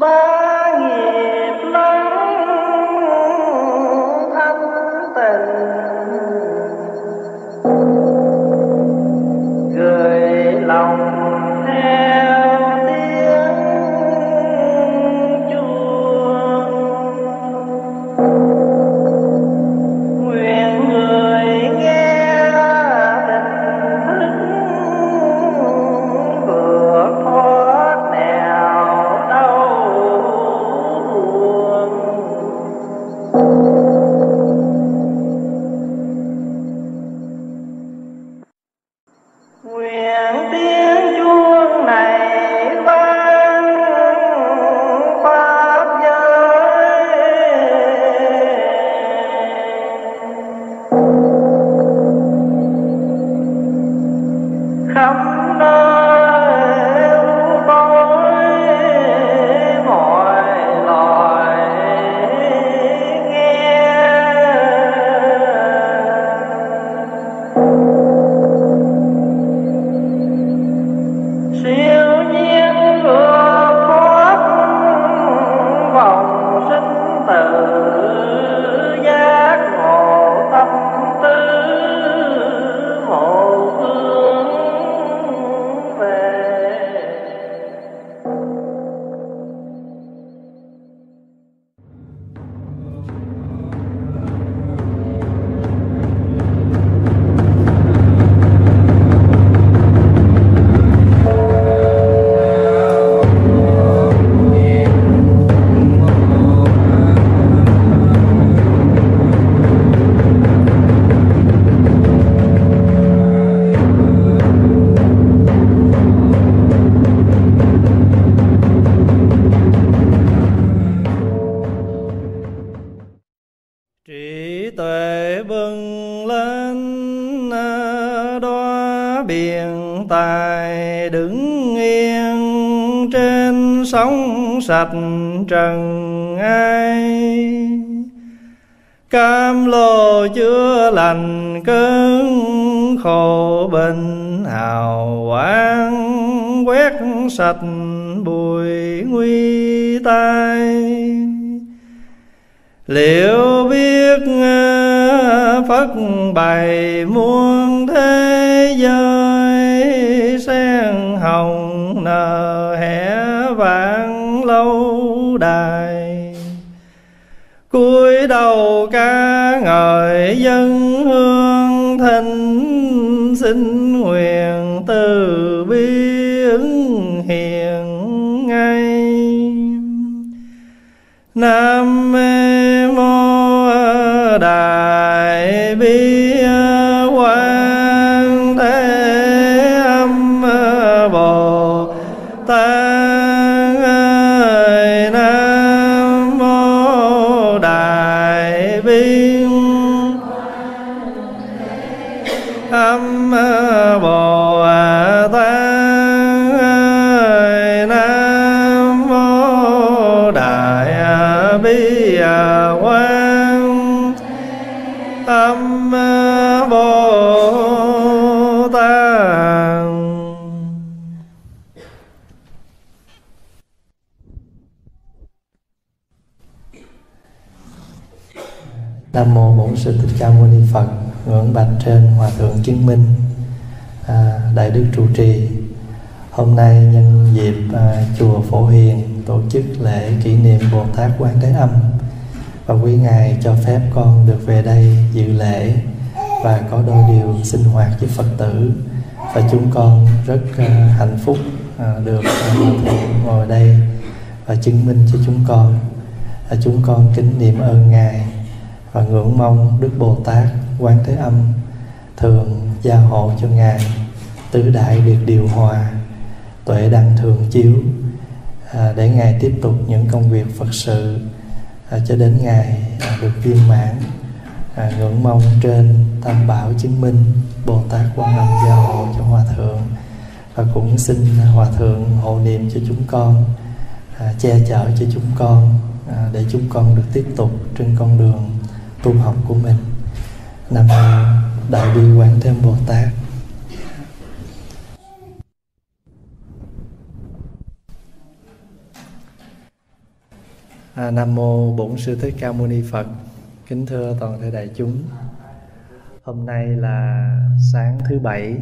ba nghiệp lắng thanh tịnh, gửi lòng theo tiếng chuông, nguyện người nghe tỉnh thức vượt thoát nẻo đau buồn. Nguyện tiếng chuông này vang pháp giới, khắp nơi tối mọi loài nghe. Siêu nhiên vượt thoát vòng sinh tử, giác ngộ tâm tư ngộ hướng về. Trí tuệ bừng lên đóa biển tài, đứng yên trên sóng sạch trần ai. Cam lô chữa lành cơn khổ bệnh, hào quang quét sạch bụi nguy tai. Liệu biết Phật bày muôn thế giới, sen hồng nở hé vạn lâu đài. Cúi đầu ca ngợi dân hương thinh, xin nguyện từ bi ứng hiện ngay. Nam Mô Đại Bi Quan Thế Âm Bồ Tát, Nam Mô Đại Bi Âm Bồ Tát. Quan Âm Bồ Tát. Nam Mô Bổn Sư Thích Ca Mâu Ni Phật. Ngưỡng bạch trên Hòa Thượng Chứng Minh, Đại Đức trụ trì. Hôm nay nhân dịp chùa Phổ Hiền tổ chức lễ kỷ niệm Bồ Tát Quan Thế Âm, và quý Ngài cho phép con được về đây dự lễ và có đôi điều sinh hoạt với Phật tử. Và chúng con rất hạnh phúc được ngồi đây và chứng minh cho chúng con. Chúng con kính niệm ơn Ngài và ngưỡng mong Đức Bồ Tát Quan Thế Âm thường gia hộ cho Ngài tứ đại được điều hòa, tuệ đăng thường chiếu, để Ngài tiếp tục những công việc Phật sự cho đến Ngài được viên mãn. Ngưỡng mong trên Tam Bảo chứng minh Bồ Tát Quan Âm gia hộ cho Hòa Thượng, và cũng xin Hòa Thượng hộ niệm cho chúng con, che chở cho chúng con, để chúng con được tiếp tục trên con đường tu học của mình. Nam Mô Đại Bi Quán Thế Âm Bồ Tát. Nam Mô Bổn Sư Thích Ca Mâu Ni Phật. Kính thưa toàn thể đại chúng, hôm nay là sáng thứ Bảy,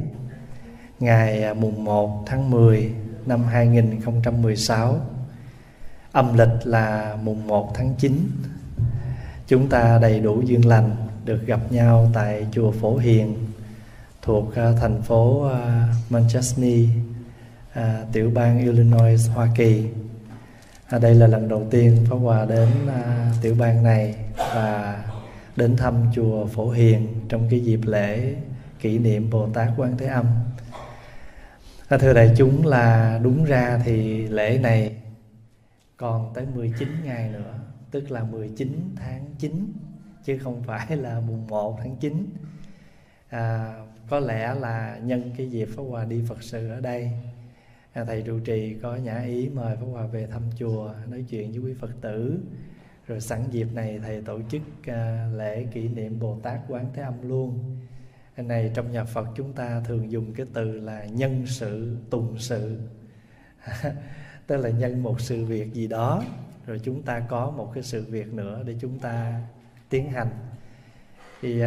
ngày mùng 1 tháng 10 năm 2016, âm lịch là mùng 1 tháng 9. Chúng ta đầy đủ duyên lành được gặp nhau tại chùa Phổ Hiền thuộc thành phố Manchester, tiểu bang Illinois, Hoa Kỳ. Đây là lần đầu tiên Pháp Hòa đến tiểu bang này và đến thăm chùa Phổ Hiền trong cái dịp lễ kỷ niệm Bồ Tát Quan Thế Âm. Thưa đại chúng, là đúng ra thì lễ này còn tới 19 ngày nữa, tức là 19 tháng 9 chứ không phải là mùng 1 tháng 9. Có lẽ là nhân cái dịp Pháp Hòa đi Phật sự ở đây, thầy trụ trì có nhã ý mời Pháp Hòa về thăm chùa, nói chuyện với quý Phật tử. Rồi sẵn dịp này thầy tổ chức lễ kỷ niệm Bồ Tát Quán Thế Âm luôn. Cái này trong nhà Phật chúng ta thường dùng cái từ là nhân sự tùng sự tức là nhân một sự việc gì đó, rồi chúng ta có một cái sự việc nữa để chúng ta tiến hành. Thì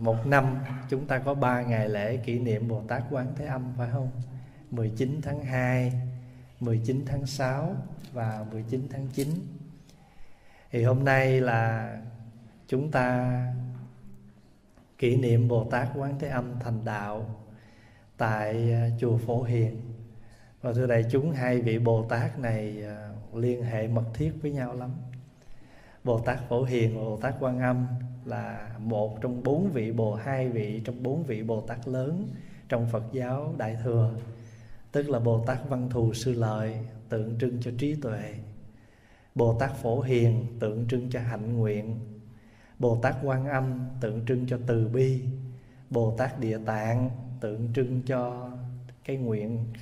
một năm chúng ta có 3 ngày lễ kỷ niệm Bồ Tát Quán Thế Âm, phải không? 19 tháng 2, 19 tháng 6 và 19 tháng 9. Thì hôm nay là chúng ta kỷ niệm Bồ Tát Quán Thế Âm thành đạo tại chùa Phổ Hiền. Và thưa đại chúng, hai vị Bồ Tát này liên hệ mật thiết với nhau lắm. Bồ Tát Phổ Hiền và Bồ Tát Quan Âm là một trong hai vị trong bốn vị Bồ Tát lớn trong Phật giáo Đại Thừa, tức là Bồ Tát Văn Thù Sư Lợi tượng trưng cho trí tuệ, Bồ Tát Phổ Hiền tượng trưng cho hạnh nguyện, Bồ Tát Quan Âm tượng trưng cho từ bi, Bồ Tát Địa Tạng tượng trưng cho cái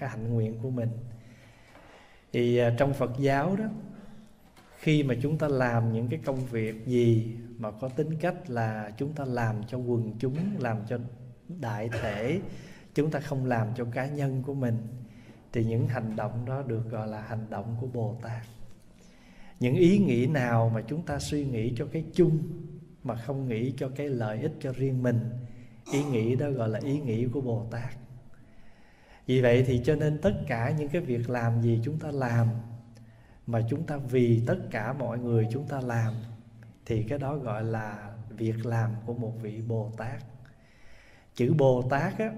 hạnh nguyện của mình. Thì trong Phật giáo đó, khi mà chúng ta làm những cái công việc gì mà có tính cách là chúng ta làm cho quần chúng, làm cho đại thể, chúng ta không làm cho cá nhân của mình, thì những hành động đó được gọi là hành động của Bồ Tát. Những ý nghĩ nào mà chúng ta suy nghĩ cho cái chung mà không nghĩ cho cái lợi ích cho riêng mình, ý nghĩ đó gọi là ý nghĩ của Bồ Tát. Vì vậy thì cho nên tất cả những cái việc làm gì chúng ta làm mà chúng ta vì tất cả mọi người chúng ta làm, thì cái đó gọi là việc làm của một vị Bồ Tát. Chữ Bồ Tát á,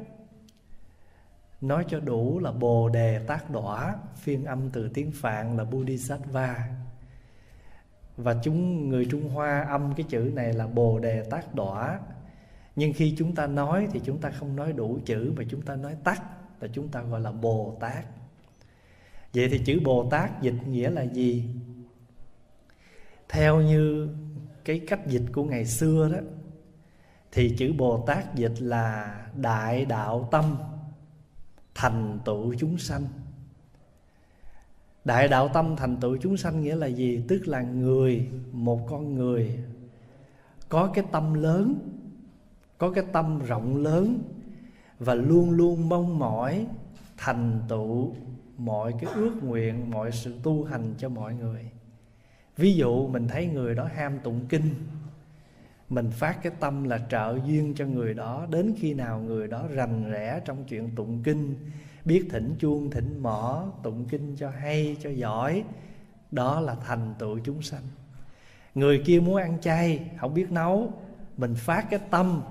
nói cho đủ là Bồ Đề Tát Đọa, phiên âm từ tiếng Phạn là Bodhisattva. Và người Trung Hoa âm cái chữ này là Bồ Đề Tát Đọa. Nhưng khi chúng ta nói thì chúng ta không nói đủ chữ mà chúng ta nói tắt, là chúng ta gọi là Bồ Tát. Vậy thì chữ Bồ Tát dịch nghĩa là gì? Theo như cái cách dịch của ngày xưa đó, thì chữ Bồ Tát dịch là đại đạo tâm thành tựu chúng sanh. Đại đạo tâm thành tựu chúng sanh nghĩa là gì? Tức là một con người có cái tâm lớn, có cái tâm rộng lớn và luôn luôn mong mỏi thành tựu mọi cái ước nguyện, mọi sự tu hành cho mọi người. Ví dụ mình thấy người đó ham tụng kinh, mình phát cái tâm là trợ duyên cho người đó, đến khi nào người đó rành rẽ trong chuyện tụng kinh, biết thỉnh chuông thỉnh mõ, tụng kinh cho hay cho giỏi, đó là thành tựu chúng sanh. Người kia muốn ăn chay, không biết nấu, mình phát cái tâm,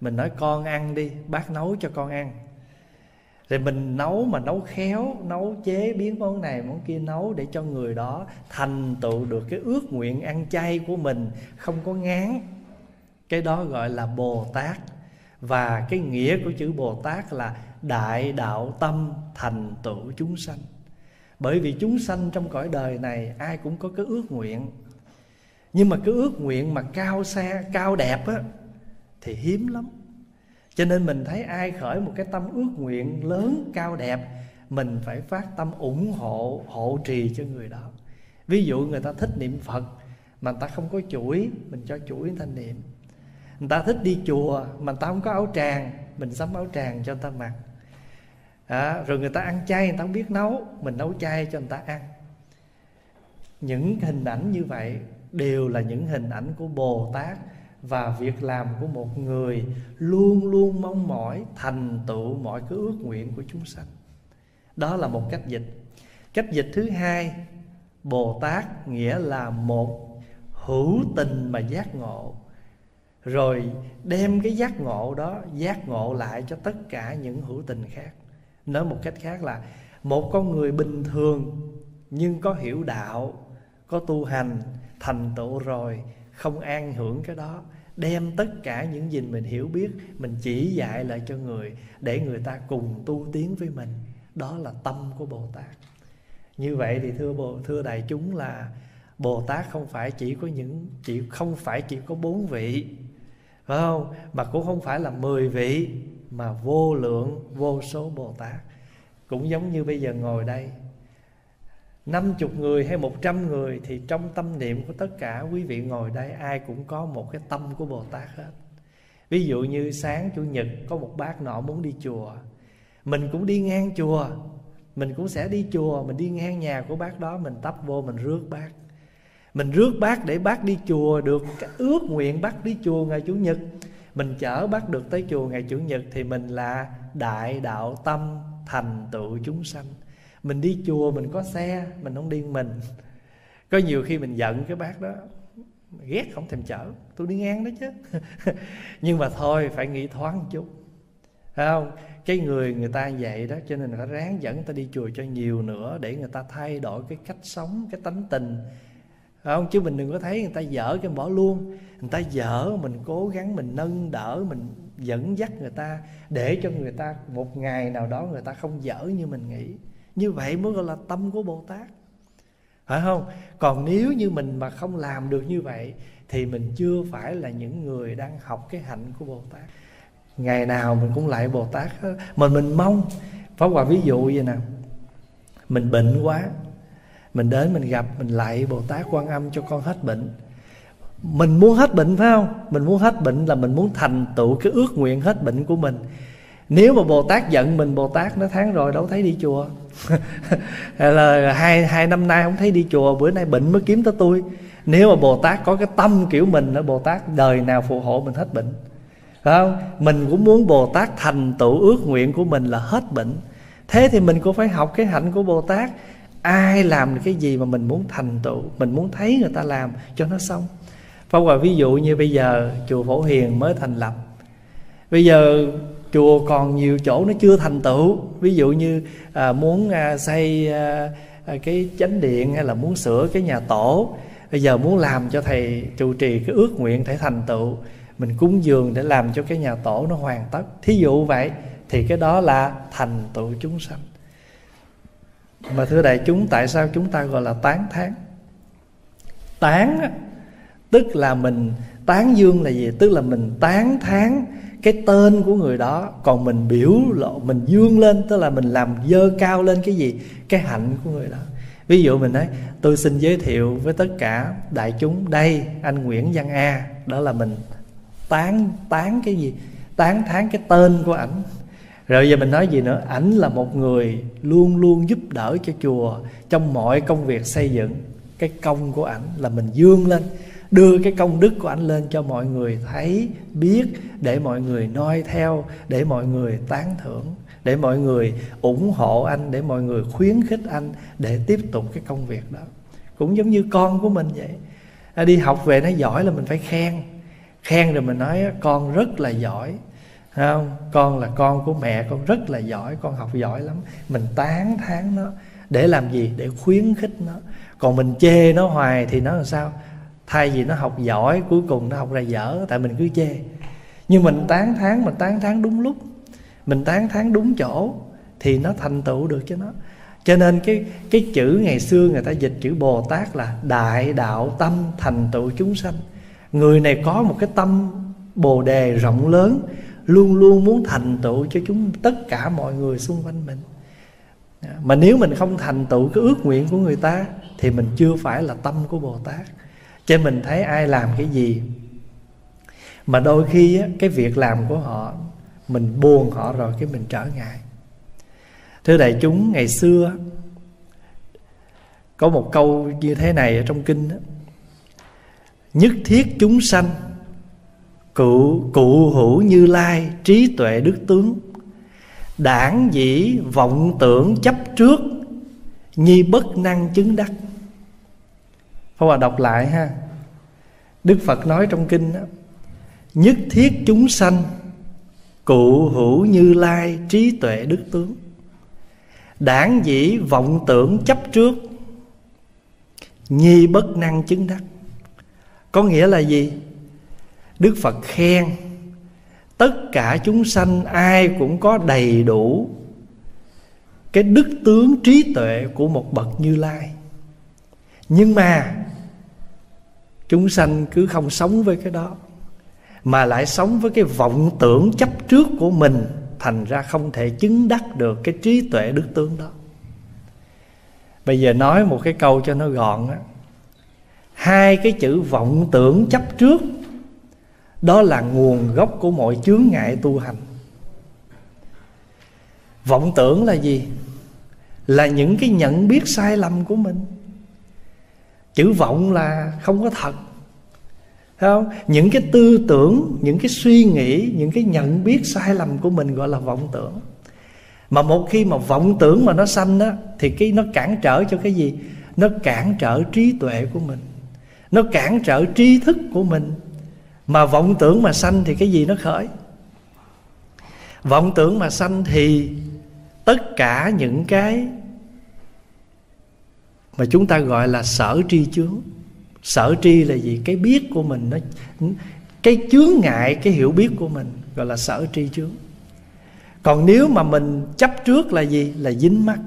mình nói con ăn đi, bác nấu cho con ăn. Rồi mình nấu mà nấu khéo, nấu chế biến món này món kia nấu để cho người đó thành tựu được cái ước nguyện ăn chay của mình, không có ngán. Cái đó gọi là Bồ Tát. Và cái nghĩa của chữ Bồ Tát là đại đạo tâm thành tựu chúng sanh. Bởi vì chúng sanh trong cõi đời này ai cũng có cái ước nguyện, nhưng mà cái ước nguyện mà cao xa, cao đẹp á, thì hiếm lắm. Cho nên mình thấy ai khởi một cái tâm ước nguyện lớn, cao đẹp, mình phải phát tâm ủng hộ, hộ trì cho người đó. Ví dụ người ta thích niệm Phật mà người ta không có chuỗi, mình cho chuỗi người ta niệm. Người ta thích đi chùa mà người ta không có áo tràng, mình sắm áo tràng cho người ta mặc. Rồi người ta ăn chay, người ta không biết nấu, mình nấu chay cho người ta ăn. Những hình ảnh như vậy đều là những hình ảnh của Bồ Tát và việc làm của một người luôn luôn mong mỏi thành tựu mọi cái ước nguyện của chúng sanh. Đó là một cách dịch. Cách dịch thứ hai, Bồ Tát nghĩa là một hữu tình mà giác ngộ, rồi đem cái giác ngộ đó giác ngộ lại cho tất cả những hữu tình khác. Nói một cách khác là một con người bình thường nhưng có hiểu đạo, có tu hành, thành tựu rồi, không an hưởng cái đó, đem tất cả những gì mình hiểu biết mình chỉ dạy lại cho người, để người ta cùng tu tiến với mình. Đó là tâm của Bồ Tát. Như vậy thì thưa đại chúng là Bồ Tát không phải chỉ có không phải chỉ có 4 vị, phải không? Mà cũng không phải là 10 vị, mà vô lượng vô số Bồ Tát. Cũng giống như bây giờ ngồi đây 50 người hay 100 người, thì trong tâm niệm của tất cả quý vị ngồi đây ai cũng có một cái tâm của Bồ Tát hết. Ví dụ như sáng Chủ nhật có một bác nọ muốn đi chùa, mình cũng đi ngang chùa, mình cũng sẽ đi chùa, mình đi ngang nhà của bác đó, mình tấp vô mình rước bác. Mình rước bác để bác đi chùa được cái ước nguyện bác đi chùa ngày Chủ nhật. Mình chở bác được tới chùa ngày Chủ nhật thì mình là đại đạo tâm thành tựu chúng sanh. Mình đi chùa mình có xe, mình không đi mình. Có nhiều khi mình giận cái bác đó, ghét không thèm chở, tôi đi ngang đó chứ. Nhưng mà thôi phải nghĩ thoáng một chút, phải không? Cái người ta vậy đó, cho nên người ta ráng dẫn người ta đi chùa cho nhiều nữa, để người ta thay đổi cái cách sống, cái tánh tình, phải không? Chứ mình đừng có thấy người ta dở cái bỏ luôn. Người ta dở mình cố gắng, mình nâng đỡ, mình dẫn dắt người ta, để cho người ta một ngày nào đó người ta không dở như mình nghĩ. Như vậy mới gọi là tâm của Bồ Tát, phải không? Còn nếu như mình mà không làm được như vậy thì mình chưa phải là những người đang học cái hạnh của Bồ Tát. Ngày nào mình cũng lại Bồ Tát hết. Mình mong Pháp Hòa ví dụ vậy nè, mình bệnh quá, mình đến mình gặp, mình lại Bồ Tát Quan Âm cho con hết bệnh. Mình muốn hết bệnh, phải không? Mình muốn hết bệnh là mình muốn thành tựu cái ước nguyện hết bệnh của mình. Nếu mà Bồ Tát giận mình, Bồ Tát nói tháng rồi đâu thấy đi chùa, là hai năm nay không thấy đi chùa, bữa nay bệnh mới kiếm tới tôi. Nếu mà Bồ Tát có cái tâm kiểu mình đó, Bồ Tát đời nào phù hộ mình hết bệnh, phải không? Mình cũng muốn Bồ Tát thành tựu ước nguyện của mình là hết bệnh. Thế thì mình cũng phải học cái hạnh của Bồ Tát. Ai làm cái gì mà mình muốn thành tựu, mình muốn thấy người ta làm cho nó xong. Pháp Hòa ví dụ như bây giờ chùa Phổ Hiền mới thành lập, bây giờ chùa còn nhiều chỗ nó chưa thành tựu. Ví dụ như muốn xây cái chánh điện, hay là muốn sửa cái nhà tổ. Bây giờ muốn làm cho thầy trụ trì cái ước nguyện thầy thành tựu, mình cúng dường để làm cho cái nhà tổ nó hoàn tất, thí dụ vậy, thì cái đó là thành tựu chúng sanh. Mà thưa đại chúng, tại sao chúng ta gọi là tán thán? Tán tức là mình tán dương là gì? Tức là mình tán thán cái tên của người đó, còn mình biểu lộ, mình dương lên, tức là mình làm dơ cao lên cái gì? Cái hạnh của người đó. Ví dụ mình nói, tôi xin giới thiệu với tất cả đại chúng, đây anh Nguyễn Văn A. Đó là mình tán cái gì? Tán thán cái tên của ảnh. Rồi giờ mình nói gì nữa? Ảnh là một người luôn luôn giúp đỡ cho chùa trong mọi công việc xây dựng. Cái công của ảnh là mình dương lên, đưa cái công đức của ảnh lên cho mọi người thấy, biết, để mọi người noi theo, để mọi người tán thưởng, để mọi người ủng hộ anh, để mọi người khuyến khích anh để tiếp tục cái công việc đó. Cũng giống như con của mình vậy, đi học về nó giỏi là mình phải khen rồi mình nói con rất là giỏi, không? Con là con của mẹ, con rất là giỏi, con học giỏi lắm. Mình tán thán nó để làm gì? Để khuyến khích nó. Còn mình chê nó hoài thì nó làm sao? Thay vì nó học giỏi, cuối cùng nó học ra dở, tại mình cứ chê. Nhưng mình tán thán, mình tán thán đúng lúc, mình tán thán đúng chỗ thì nó thành tựu được cho nó. Cho nên cái chữ ngày xưa người ta dịch chữ Bồ Tát là đại đạo tâm thành tựu chúng sanh. Người này có một cái tâm bồ đề rộng lớn, luôn luôn muốn thành tựu cho tất cả mọi người xung quanh mình. Mà nếu mình không thành tựu cái ước nguyện của người ta thì mình chưa phải là tâm của Bồ Tát. Cho mình thấy ai làm cái gì mà đôi khi á, cái việc làm của họ mình buồn họ rồi cái mình trở ngại. Thưa đại chúng, ngày xưa Có một câu như thế này ở trong kinh đó: nhất thiết chúng sanh cụ hữu Như Lai trí tuệ đức tướng, đảng dĩ vọng tưởng chấp trước, nhi bất năng chứng đắc. Pháp Hòa đọc lại ha. Đức Phật nói trong kinh đó: nhất thiết chúng sanh cụ hữu Như Lai trí tuệ đức tướng, đảng dĩ vọng tưởng chấp trước, nhi bất năng chứng đắc. Có nghĩa là gì? Đức Phật khen tất cả chúng sanh ai cũng có đầy đủ cái đức tướng trí tuệ của một bậc Như Lai, nhưng mà chúng sanh cứ không sống với cái đó, mà lại sống với cái vọng tưởng chấp trước của mình, thành ra không thể chứng đắc được cái trí tuệ đức tướng đó. Bây giờ nói một cái câu cho nó gọn á. Hai cái chữ vọng tưởng chấp trước, đó là nguồn gốc của mọi chướng ngại tu hành. Vọng tưởng là gì? Là những cái nhận biết sai lầm của mình. Chữ vọng là không có thật, thấy không? Những cái tư tưởng, những cái suy nghĩ, những cái nhận biết sai lầm của mình gọi là vọng tưởng. Mà một khi mà vọng tưởng mà nó sanh á, thì cái nó cản trở cho cái gì? Nó cản trở trí tuệ của mình, nó cản trở tri thức của mình. Mà vọng tưởng mà sanh thì cái gì nó khởi? Vọng tưởng mà sanh thì tất cả những cái mà chúng ta gọi là sở tri chướng. Sở tri là gì? Cái biết của mình, cái chướng ngại, cái hiểu biết của mình gọi là sở tri chướng. Còn nếu mà mình chấp trước là gì? Là dính mắc.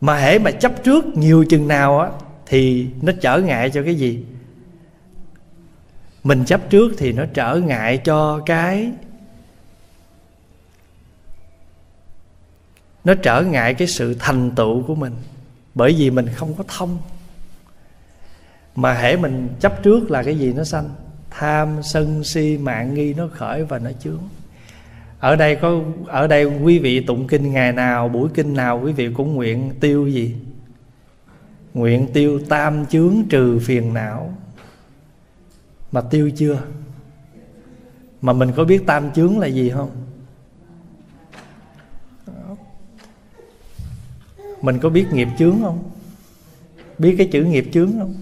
Mà hễ mà chấp trước nhiều chừng nào á, thì nó trở ngại cho cái gì? Mình chấp trước thì nó trở ngại cho cái, nó trở ngại cái sự thành tựu của mình, bởi vì mình không có thông. Mà hễ mình chấp trước là cái gì nó sanh? Tham, sân, si, mạn, nghi nó khởi và nó chướng. Ở đây quý vị tụng kinh ngày nào, buổi kinh nào quý vị cũng nguyện tiêu gì? Nguyện tiêu tam chướng trừ phiền não. Mà tiêu chưa? Mà mình có biết tam chướng là gì không? Mình có biết nghiệp chướng không? Biết cái chữ nghiệp chướng không?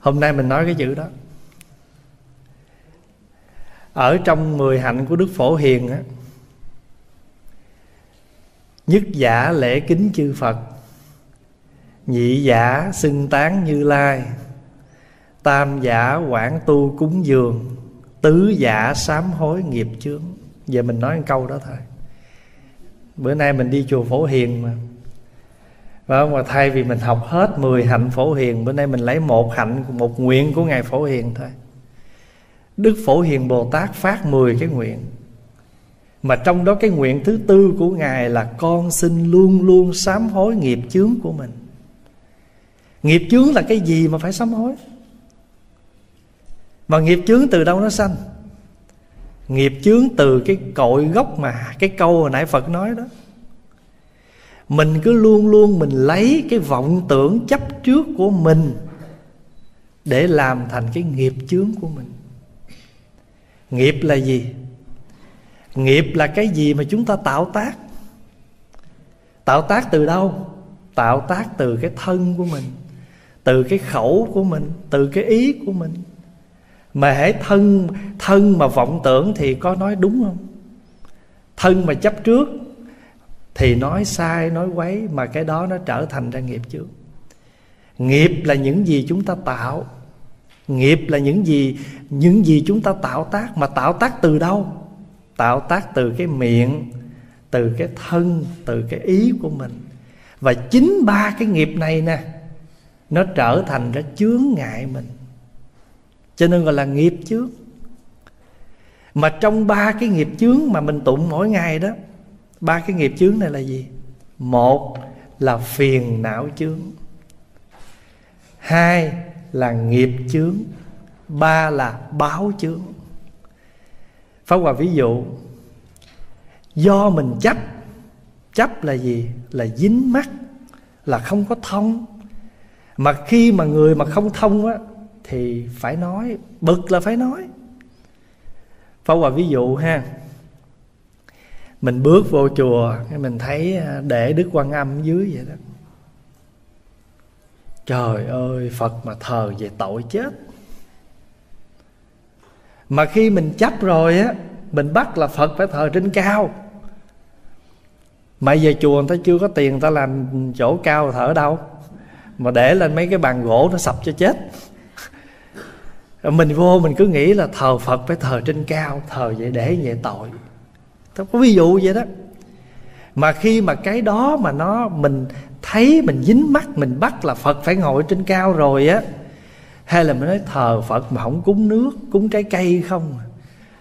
Hôm nay mình nói cái chữ đó. Ở trong 10 hạnh của Đức Phổ Hiền á, nhất giả lễ kính chư Phật, nhị giả xưng tán Như Lai, tam giả quảng tu cúng dường, tứ giả sám hối nghiệp chướng. Giờ mình nói một câu đó thôi. Bữa nay mình đi chùa Phổ Hiền mà, và thay vì mình học hết 10 hạnh Phổ Hiền, bữa nay mình lấy một hạnh, một nguyện của Ngài Phổ Hiền thôi. Đức Phổ Hiền Bồ Tát phát 10 cái nguyện, mà trong đó cái nguyện thứ tư của Ngài là: con xin luôn luôn sám hối nghiệp chướng của mình. Nghiệp chướng là cái gì mà phải sám hối? Mà nghiệp chướng từ đâu nó sanh? Nghiệp chướng từ cái cội gốc mà cái câu hồi nãy Phật nói đó. Mình cứ luôn luôn mình lấy cái vọng tưởng chấp trước của mình để làm thành cái nghiệp chướng của mình. Nghiệp là gì? Nghiệp là cái gì mà chúng ta tạo tác. Tạo tác từ đâu? Tạo tác từ cái thân của mình, từ cái khẩu của mình, từ cái ý của mình. Mà hễ thân mà vọng tưởng thì có nói đúng không? Thân mà chấp trước thì nói sai, nói quấy, mà cái đó nó trở thành ra nghiệp chướng. Nghiệp là những gì chúng ta tạo. Nghiệp là những gì chúng ta tạo tác. Mà tạo tác từ đâu? Tạo tác từ cái miệng, từ cái thân, từ cái ý của mình. Và chính ba cái nghiệp này nè, nó trở thành ra chướng ngại mình, cho nên gọi là nghiệp chướng. Mà trong ba cái nghiệp chướng mà mình tụng mỗi ngày đó, ba cái nghiệp chướng này là gì? Một là phiền não chướng, hai là nghiệp chướng, ba là báo chướng. Pháp Hòa ví dụ, do mình chấp. Chấp là gì? Là dính mắc là không có thông. Mà khi mà người mà không thông á, thì phải nói, bực là phải nói. Pháp Hòa ví dụ ha, mình bước vô chùa mình thấy để Đức Quan Âm dưới vậy đó, trời ơi, Phật mà thờ về tội chết. Mà khi mình chấp rồi á, mình bắt là Phật phải thờ trên cao. Mà về chùa người ta chưa có tiền, người ta làm chỗ cao thờ ở đâu, mà để lên mấy cái bàn gỗ nó sập cho chết. Rồi mình vô mình cứ nghĩ là thờ Phật phải thờ trên cao, thờ vậy để vậy tội. Có ví dụ vậy đó. Mà khi mà cái đó mà nó, mình thấy mình dính mắt, mình bắt là Phật phải ngồi trên cao rồi á, hay là mình nói thờ Phật mà không cúng nước, cúng trái cây không,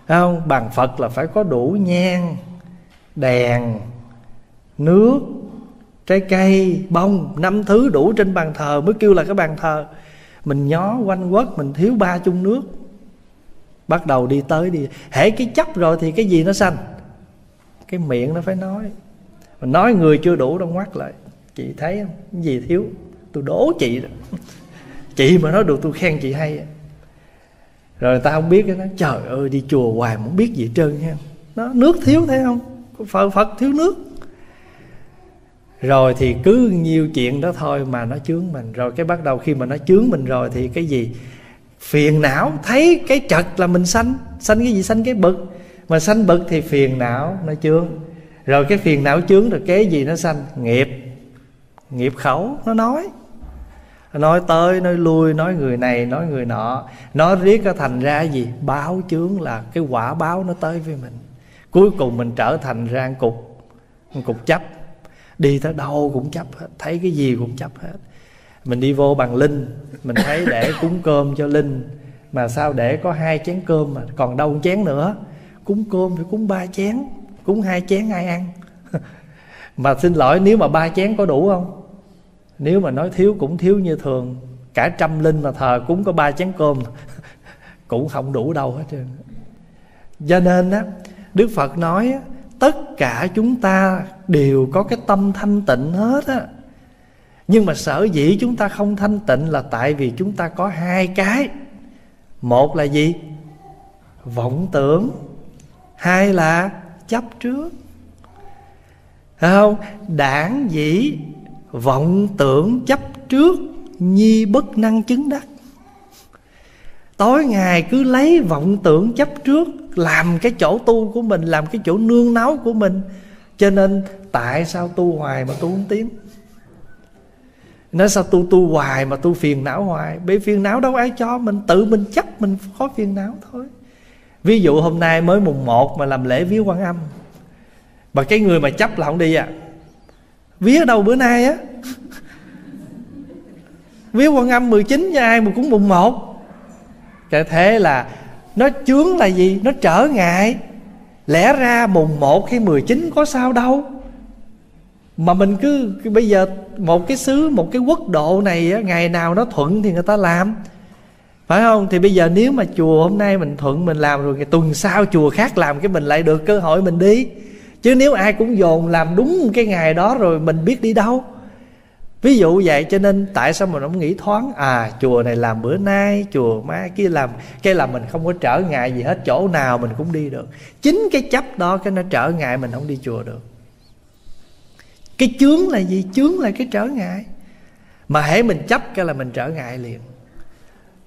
thấy không? Bàn Phật là phải có đủ nhang, đèn, nước, trái cây, bông, 5 thứ đủ trên bàn thờ mới kêu là cái bàn thờ. Mình nhó quanh quất, mình thiếu 3 chung nước, bắt đầu đi tới đi. Hễ cái chấp rồi thì cái gì nó sanh? Cái miệng nó phải nói. Mình nói người chưa đủ đâu, ngoắt lại, chị thấy không, cái gì thiếu, tôi đố chị rồi. Chị mà nói được tôi khen chị hay. Rồi người ta không biết, nó trời ơi, đi chùa hoài không biết gì hết trơn ha. Nó nước thiếu, thấy không, Phật thiếu nước. Rồi thì cứ nhiều chuyện đó thôi mà nó chướng mình. Rồi cái bắt đầu khi mà nó chướng mình rồi thì cái gì? Phiền não. Thấy cái trật là mình sanh. Sanh cái gì? Sanh cái bực. Mà sanh bực thì phiền não nó chướng. Rồi cái phiền não chướng rồi cái gì nó sanh? Nghiệp. Nghiệp khẩu. Nó nói, nói tới nói lui, nói người này nói người nọ, nói riết nó thành ra gì? Báo chướng, là cái quả báo nó tới với mình. Cuối cùng mình trở thành ra một cục chấp. Đi tới đâu cũng chấp hết, thấy cái gì cũng chấp hết. Mình đi vô bằng linh, mình thấy để cúng cơm cho linh, mà sao để có 2 chén cơm mà còn đâu 1 chén nữa. Cúng cơm phải cúng 3 chén, cúng 2 chén ai ăn? Mà xin lỗi, nếu mà 3 chén có đủ không? Nếu mà nói thiếu cũng thiếu như thường. Cả 100 linh mà thờ cúng có 3 chén cơm cũng không đủ đâu hết trơn. Cho nên á, Đức Phật nói á, tất cả chúng ta đều có cái tâm thanh tịnh hết á. Nhưng mà sở dĩ chúng ta không thanh tịnh là tại vì chúng ta có 2 cái. Một là gì? Vọng tưởng. 2 là chấp trước. Thấy không? Đảng dĩ vọng tưởng chấp trước, nhi bất năng chứng đắc. Tối ngày cứ lấy vọng tưởng chấp trước làm cái chỗ tu của mình, làm cái chỗ nương náu của mình. Cho nên tại sao tu hoài mà tu không tiến? Nói sao tu hoài mà tu phiền não hoài? Bởi phiền não đâu ai cho, mình tự mình chấp mình khó phiền não thôi. Ví dụ hôm nay mới mùng 1 mà làm lễ vía Quan Âm, mà cái người mà chấp là không đi à, vía đâu bữa nay á, vía Quan Âm 19 cho ai mà cũng mùng 1. Thế là nó chướng là gì? Nó trở ngại. Lẽ ra mùng 1 hay 19 có sao đâu, mà mình cứ bây giờ một cái xứ, một cái quốc độ này á, ngày nào nó thuận thì người ta làm, phải không? Thì bây giờ nếu mà chùa hôm nay mình thuận mình làm, rồi tuần sau chùa khác làm, cái mình lại được cơ hội mình đi. Chứ nếu ai cũng dồn làm đúng cái ngày đó rồi mình biết đi đâu. Ví dụ vậy. Cho nên tại sao mình không nghĩ thoáng, à chùa này làm bữa nay, chùa mai kia làm, cái là mình không có trở ngại gì hết, chỗ nào mình cũng đi được. Chính cái chấp đó cái nó trở ngại mình không đi chùa được. Cái chướng là gì? Chướng là cái trở ngại. Mà hễ mình chấp cái là mình trở ngại liền.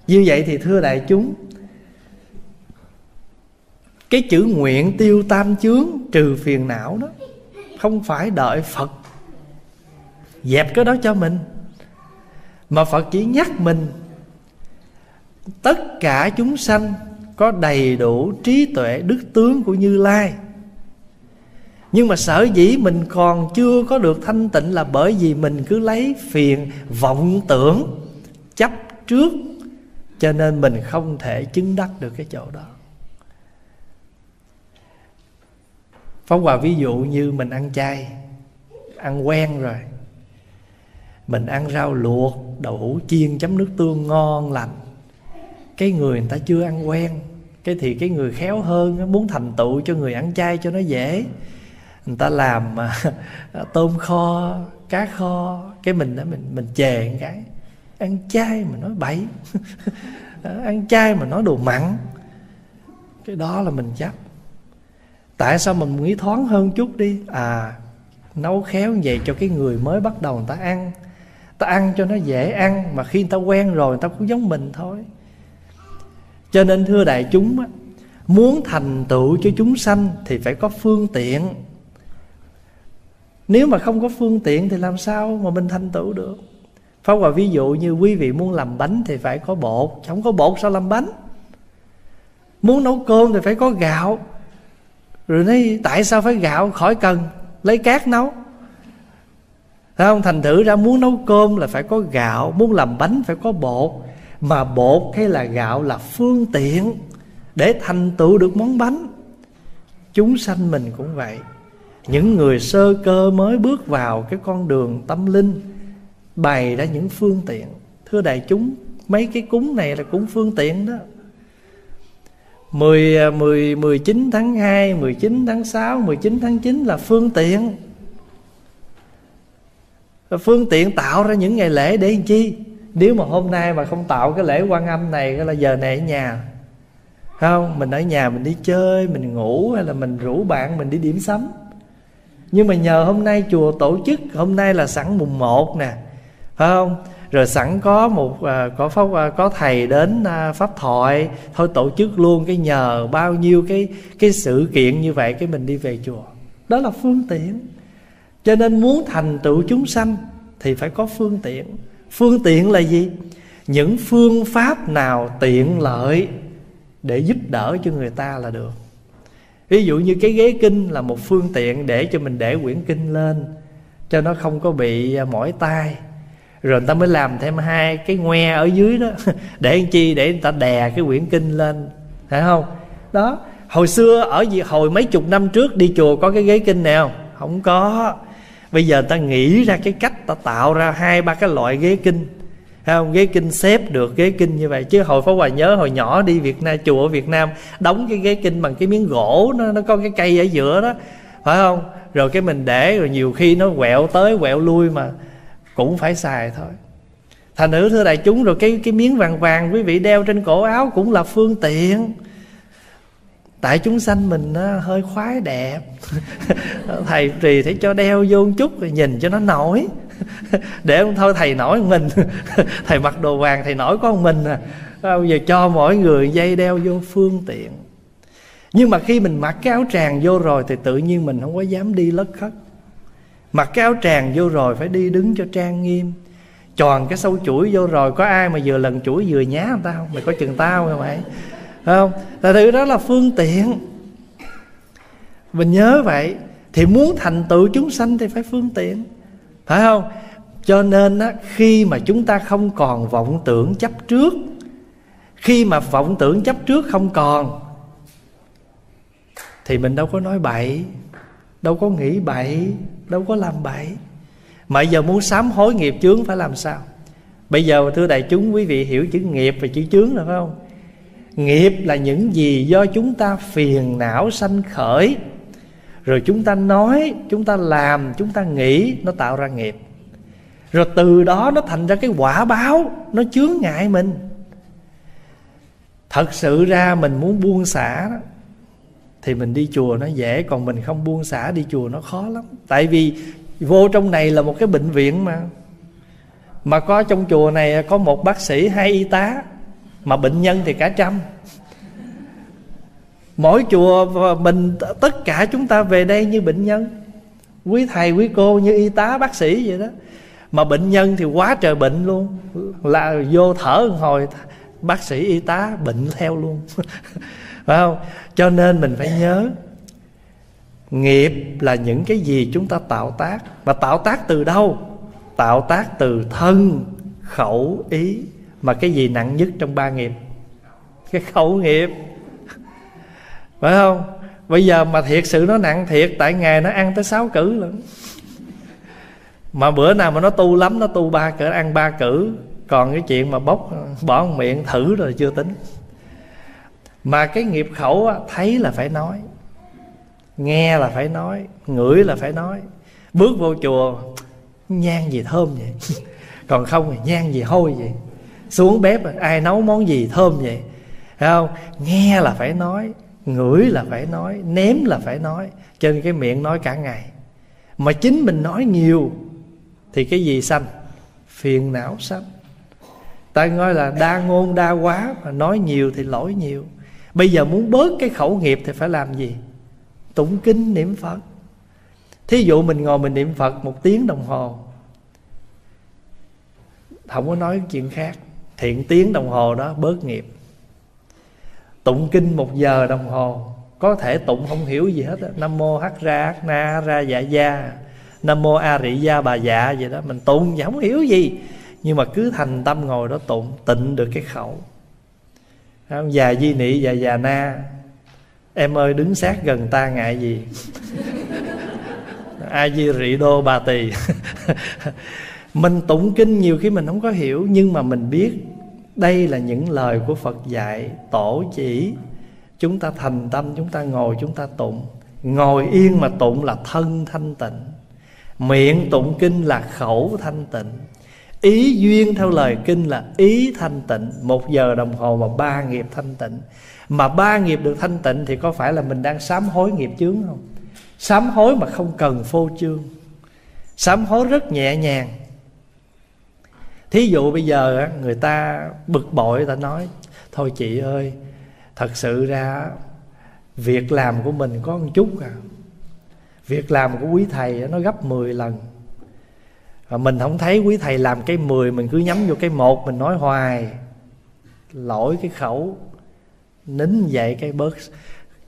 Như vậy thì thưa đại chúng, cái chữ nguyện tiêu tam chướng trừ phiền não đó không phải đợi Phật dẹp cái đó cho mình, mà Phật chỉ nhắc mình tất cả chúng sanh có đầy đủ trí tuệ đức tướng của Như Lai. Nhưng mà sở dĩ mình còn chưa có được thanh tịnh là bởi vì mình cứ lấy phiền vọng tưởng chấp trước, cho nên mình không thể chứng đắc được cái chỗ đó. Pháp Hòa ví dụ như mình ăn chay, ăn quen rồi, mình ăn rau luộc, đậu hũ chiên chấm nước tương ngon lành. Cái người ta chưa ăn quen, cái thì cái người khéo hơn muốn thành tựu cho người ăn chay cho nó dễ, người ta làm tôm kho, cá kho, cái mình chè cái ăn chay mà nói bậy ăn chay mà nói đồ mặn, cái đó là mình chấp. Tại sao mình nghĩ thoáng hơn chút đi, à nấu khéo như vậy cho cái người mới bắt đầu người ta ăn, ta ăn cho nó dễ ăn, mà khi người ta quen rồi người ta cũng giống mình thôi. Cho nên thưa đại chúng, muốn thành tựu cho chúng sanh thì phải có phương tiện. Nếu mà không có phương tiện thì làm sao mà mình thành tựu được? Pháp Hòa ví dụ như quý vị muốn làm bánh thì phải có bột, không có bột sao làm bánh? Muốn nấu cơm thì phải có gạo, rồi nói tại sao phải gạo, khỏi cần, lấy cát nấu. Thấy không? Thành thử ra muốn nấu cơm là phải có gạo, muốn làm bánh phải có bột. Mà bột hay là gạo là phương tiện để thành tựu được món bánh. Chúng sanh mình cũng vậy. Những người sơ cơ mới bước vào cái con đường tâm linh bày ra những phương tiện. Thưa đại chúng, mấy cái cúng này là cũng phương tiện đó. 19 tháng 2, 19 tháng 6, 19 tháng 9 là phương tiện. Phương tiện tạo ra những ngày lễ để làm chi? Nếu mà hôm nay mà không tạo cái lễ Quan Âm này là giờ này ở nhà, không, mình ở nhà mình đi chơi, mình ngủ, hay là mình rủ bạn mình đi điểm sắm. Nhưng mà nhờ hôm nay chùa tổ chức, hôm nay là sẵn mùng 1 nè, phải không? Rồi sẵn có có thầy đến pháp thoại, thôi tổ chức luôn, cái nhờ bao nhiêu cái sự kiện như vậy cái mình đi về chùa. Đó là phương tiện. Cho nên muốn thành tựu chúng sanh thì phải có phương tiện. Phương tiện là gì? Những phương pháp nào tiện lợi để giúp đỡ cho người ta là được. Ví dụ như cái ghế kinh là một phương tiện để cho mình để quyển kinh lên cho nó không có bị mỏi tai. Rồi người ta mới làm thêm hai cái ngoe ở dưới đó để làm chi? Để người ta đè cái quyển kinh lên, phải không? Đó, hồi xưa hồi mấy chục năm trước đi chùa có cái ghế kinh nào? Không có. Bây giờ ta nghĩ ra cái cách, ta tạo ra hai ba cái loại ghế kinh, thấy không? Ghế kinh xếp được, ghế kinh như vậy. Chứ hồi Pháp Hòa nhớ hồi nhỏ đi Việt Nam, chùa ở Việt Nam đóng cái ghế kinh bằng cái miếng gỗ, nó có cái cây ở giữa đó, phải không? Rồi cái mình để, rồi nhiều khi nó quẹo tới quẹo lui mà cũng phải xài thôi. Thành nữ thưa đại chúng, rồi cái miếng vàng vàng quý vị đeo trên cổ áo cũng là phương tiện. Tại chúng sanh mình nó hơi khoái đẹp thầy trì thấy cho đeo vô một chút rồi nhìn cho nó nổi để không thôi thầy nổi một mình thầy mặc đồ vàng thầy nổi có một mình à. Bây giờ cho mỗi người dây đeo vô, phương tiện. Nhưng mà khi mình mặc cái áo tràng vô rồi thì tự nhiên mình không có dám đi lất khất. Mặc cái áo tràng vô rồi phải đi đứng cho trang nghiêm. Tròn cái sâu chuỗi vô rồi có ai mà vừa lần chuỗi vừa nhá người ta không? Mày có chừng tao không mày? Phải không? Tại vì đó là phương tiện. Mình nhớ vậy. Thì muốn thành tựu chúng sanh thì phải phương tiện, phải không? Cho nên á, khi mà chúng ta không còn vọng tưởng chấp trước, khi mà vọng tưởng chấp trước không còn thì mình đâu có nói bậy, đâu có nghĩ bậy, đâu có làm bậy. Mà giờ muốn sám hối nghiệp chướng phải làm sao? Bây giờ thưa đại chúng, quý vị hiểu chữ nghiệp và chữ chướng rồi phải không? Nghiệp là những gì do chúng ta phiền não sanh khởi, rồi chúng ta nói, chúng ta làm, chúng ta nghĩ, nó tạo ra nghiệp. Rồi từ đó nó thành ra cái quả báo, nó chướng ngại mình. Thật sự ra mình muốn buông xả đó, thì mình đi chùa nó dễ. Còn mình không buông xả đi chùa nó khó lắm. Tại vì vô trong này là một cái bệnh viện mà. Mà có trong chùa này có một bác sĩ, hai y tá, mà bệnh nhân thì cả trăm. Mỗi chùa mình tất cả chúng ta về đây như bệnh nhân, quý thầy quý cô như y tá bác sĩ vậy đó. Mà bệnh nhân thì quá trời bệnh luôn, là vô thở hồi bác sĩ y tá bệnh theo luôn phải không? Cho nên mình phải nhớ, nghiệp là những cái gì chúng ta tạo tác. Mà tạo tác từ đâu? Tạo tác từ thân, khẩu, ý. Mà cái gì nặng nhất trong ba nghiệp? Cái khẩu nghiệp, phải không? Bây giờ mà thiệt sự nó nặng thiệt, tại ngày nó ăn tới 6 cữ lận. Mà bữa nào mà nó tu lắm, nó tu 3 cữ, ăn 3 cữ. Còn cái chuyện mà bốc bỏ miệng thử rồi chưa tính. Mà cái nghiệp khẩu á, thấy là phải nói. Nghe là phải nói, ngửi là phải nói. Bước vô chùa, nhang gì thơm vậy? Còn không thì nhang gì hôi vậy? Xuống bếp ai nấu món gì thơm vậy? Thấy không? Nghe là phải nói, ngửi là phải nói, nếm là phải nói. Trên cái miệng nói cả ngày. Mà chính mình nói nhiều thì cái gì sanh? Phiền não sanh. Ta nói là đa ngôn đa quá, mà nói nhiều thì lỗi nhiều. Bây giờ muốn bớt cái khẩu nghiệp thì phải làm gì? Tụng kinh niệm Phật. Thí dụ mình ngồi mình niệm Phật 1 tiếng đồng hồ, không có nói chuyện khác, thiện tiếng đồng hồ đó bớt nghiệp. Tụng kinh 1 giờ đồng hồ, có thể tụng không hiểu gì hết đó. Nam mô hắc ra hắc na ra dạ gia, nam mô a rị gia bà dạ vậy đó. Mình tụng thì không hiểu gì, nhưng mà cứ thành tâm ngồi đó tụng, tịnh được cái khẩu. Già di nị già na, em ơi đứng sát gần ta ngại gì. A di rị đô bà tỳ. Mình tụng kinh nhiều khi mình không có hiểu, nhưng mà mình biết đây là những lời của Phật dạy, tổ chỉ. Chúng ta thành tâm, chúng ta ngồi, chúng ta tụng. Ngồi yên mà tụng là thân thanh tịnh. Miệng tụng kinh là khẩu thanh tịnh. Ý duyên theo lời kinh là ý thanh tịnh. 1 giờ đồng hồ mà 3 nghiệp thanh tịnh. Mà 3 nghiệp được thanh tịnh thì có phải là mình đang sám hối nghiệp chướng không? Sám hối mà không cần phô trương, sám hối rất nhẹ nhàng. Thí dụ bây giờ người ta bực bội, người ta nói thôi chị ơi, thật sự ra việc làm của mình có một chút à, việc làm của quý thầy nó gấp 10 lần. Và mình không thấy quý thầy làm cái 10, mình cứ nhắm vô cái 1, mình nói hoài. Lỗi cái khẩu, nín dậy cái bớt.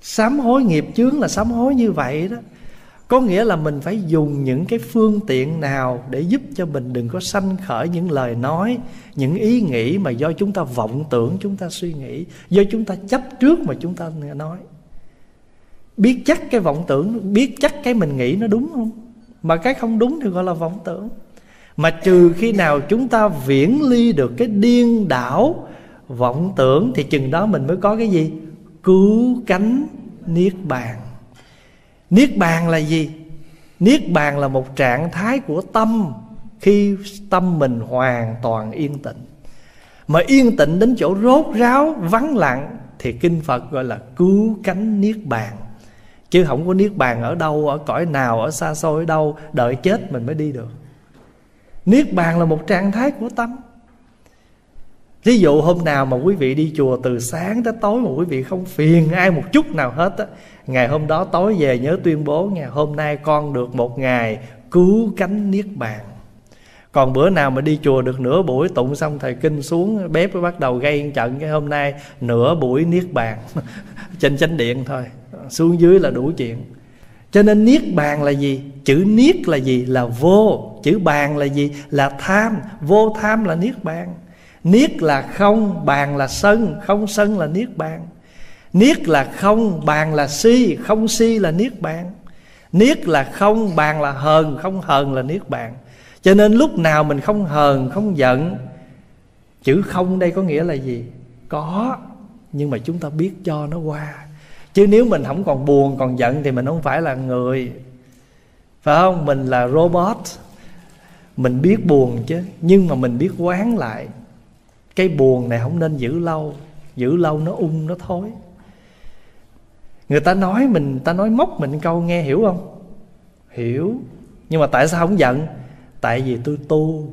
Sám hối nghiệp chướng là sám hối như vậy đó. Có nghĩa là mình phải dùng những cái phương tiện nào để giúp cho mình đừng có sanh khởi những lời nói, những ý nghĩ mà do chúng ta vọng tưởng, chúng ta suy nghĩ, do chúng ta chấp trước mà chúng ta nói. Biết chắc cái vọng tưởng, biết chắc cái mình nghĩ nó đúng không? Mà cái không đúng thì gọi là vọng tưởng. Mà trừ khi nào chúng ta viễn ly được cái điên đảo vọng tưởng thì chừng đó mình mới có cái gì? Cứu cánh niết bàn. Niết bàn là gì? Niết bàn là một trạng thái của tâm, khi tâm mình hoàn toàn yên tĩnh. Mà yên tĩnh đến chỗ rốt ráo, vắng lặng thì kinh Phật gọi là cứu cánh niết bàn. Chứ không có niết bàn ở đâu, ở cõi nào, ở xa xôi ở đâu, đợi chết mình mới đi được. Niết bàn là một trạng thái của tâm. Ví dụ hôm nào mà quý vị đi chùa từ sáng tới tối mà quý vị không phiền ai một chút nào hết á, ngày hôm đó tối về nhớ tuyên bố ngày hôm nay con được 1 ngày cứu cánh niết bàn. Còn bữa nào mà đi chùa được nửa buổi, tụng xong thầy kinh xuống bếp bắt đầu gây trận, cái hôm nay nửa buổi niết bàn. Trên chánh điện thôi, xuống dưới là đủ chuyện. Cho nên niết bàn là gì? Chữ niết là gì? Là vô. Chữ bàn là gì? Là tham. Vô tham là niết bàn. Niết là không, bàn là sân. Không sân là niết bàn. Niết là không, bàn là si. Không si là niết bàn. Niết là không, bàn là hờn. Không hờn là niết bàn. Cho nên lúc nào mình không hờn, không giận. Chữ không đây có nghĩa là gì? Có, nhưng mà chúng ta biết cho nó qua. Chứ nếu mình không còn buồn, còn giận thì mình không phải là người. Phải không? Mình là robot. Mình biết buồn chứ, nhưng mà mình biết quán lại. Cái buồn này không nên giữ lâu. Giữ lâu nó ung, nó thối. Người ta nói mình, ta nói móc mình câu nghe hiểu không? Hiểu. Nhưng mà tại sao không giận? Tại vì tôi tu.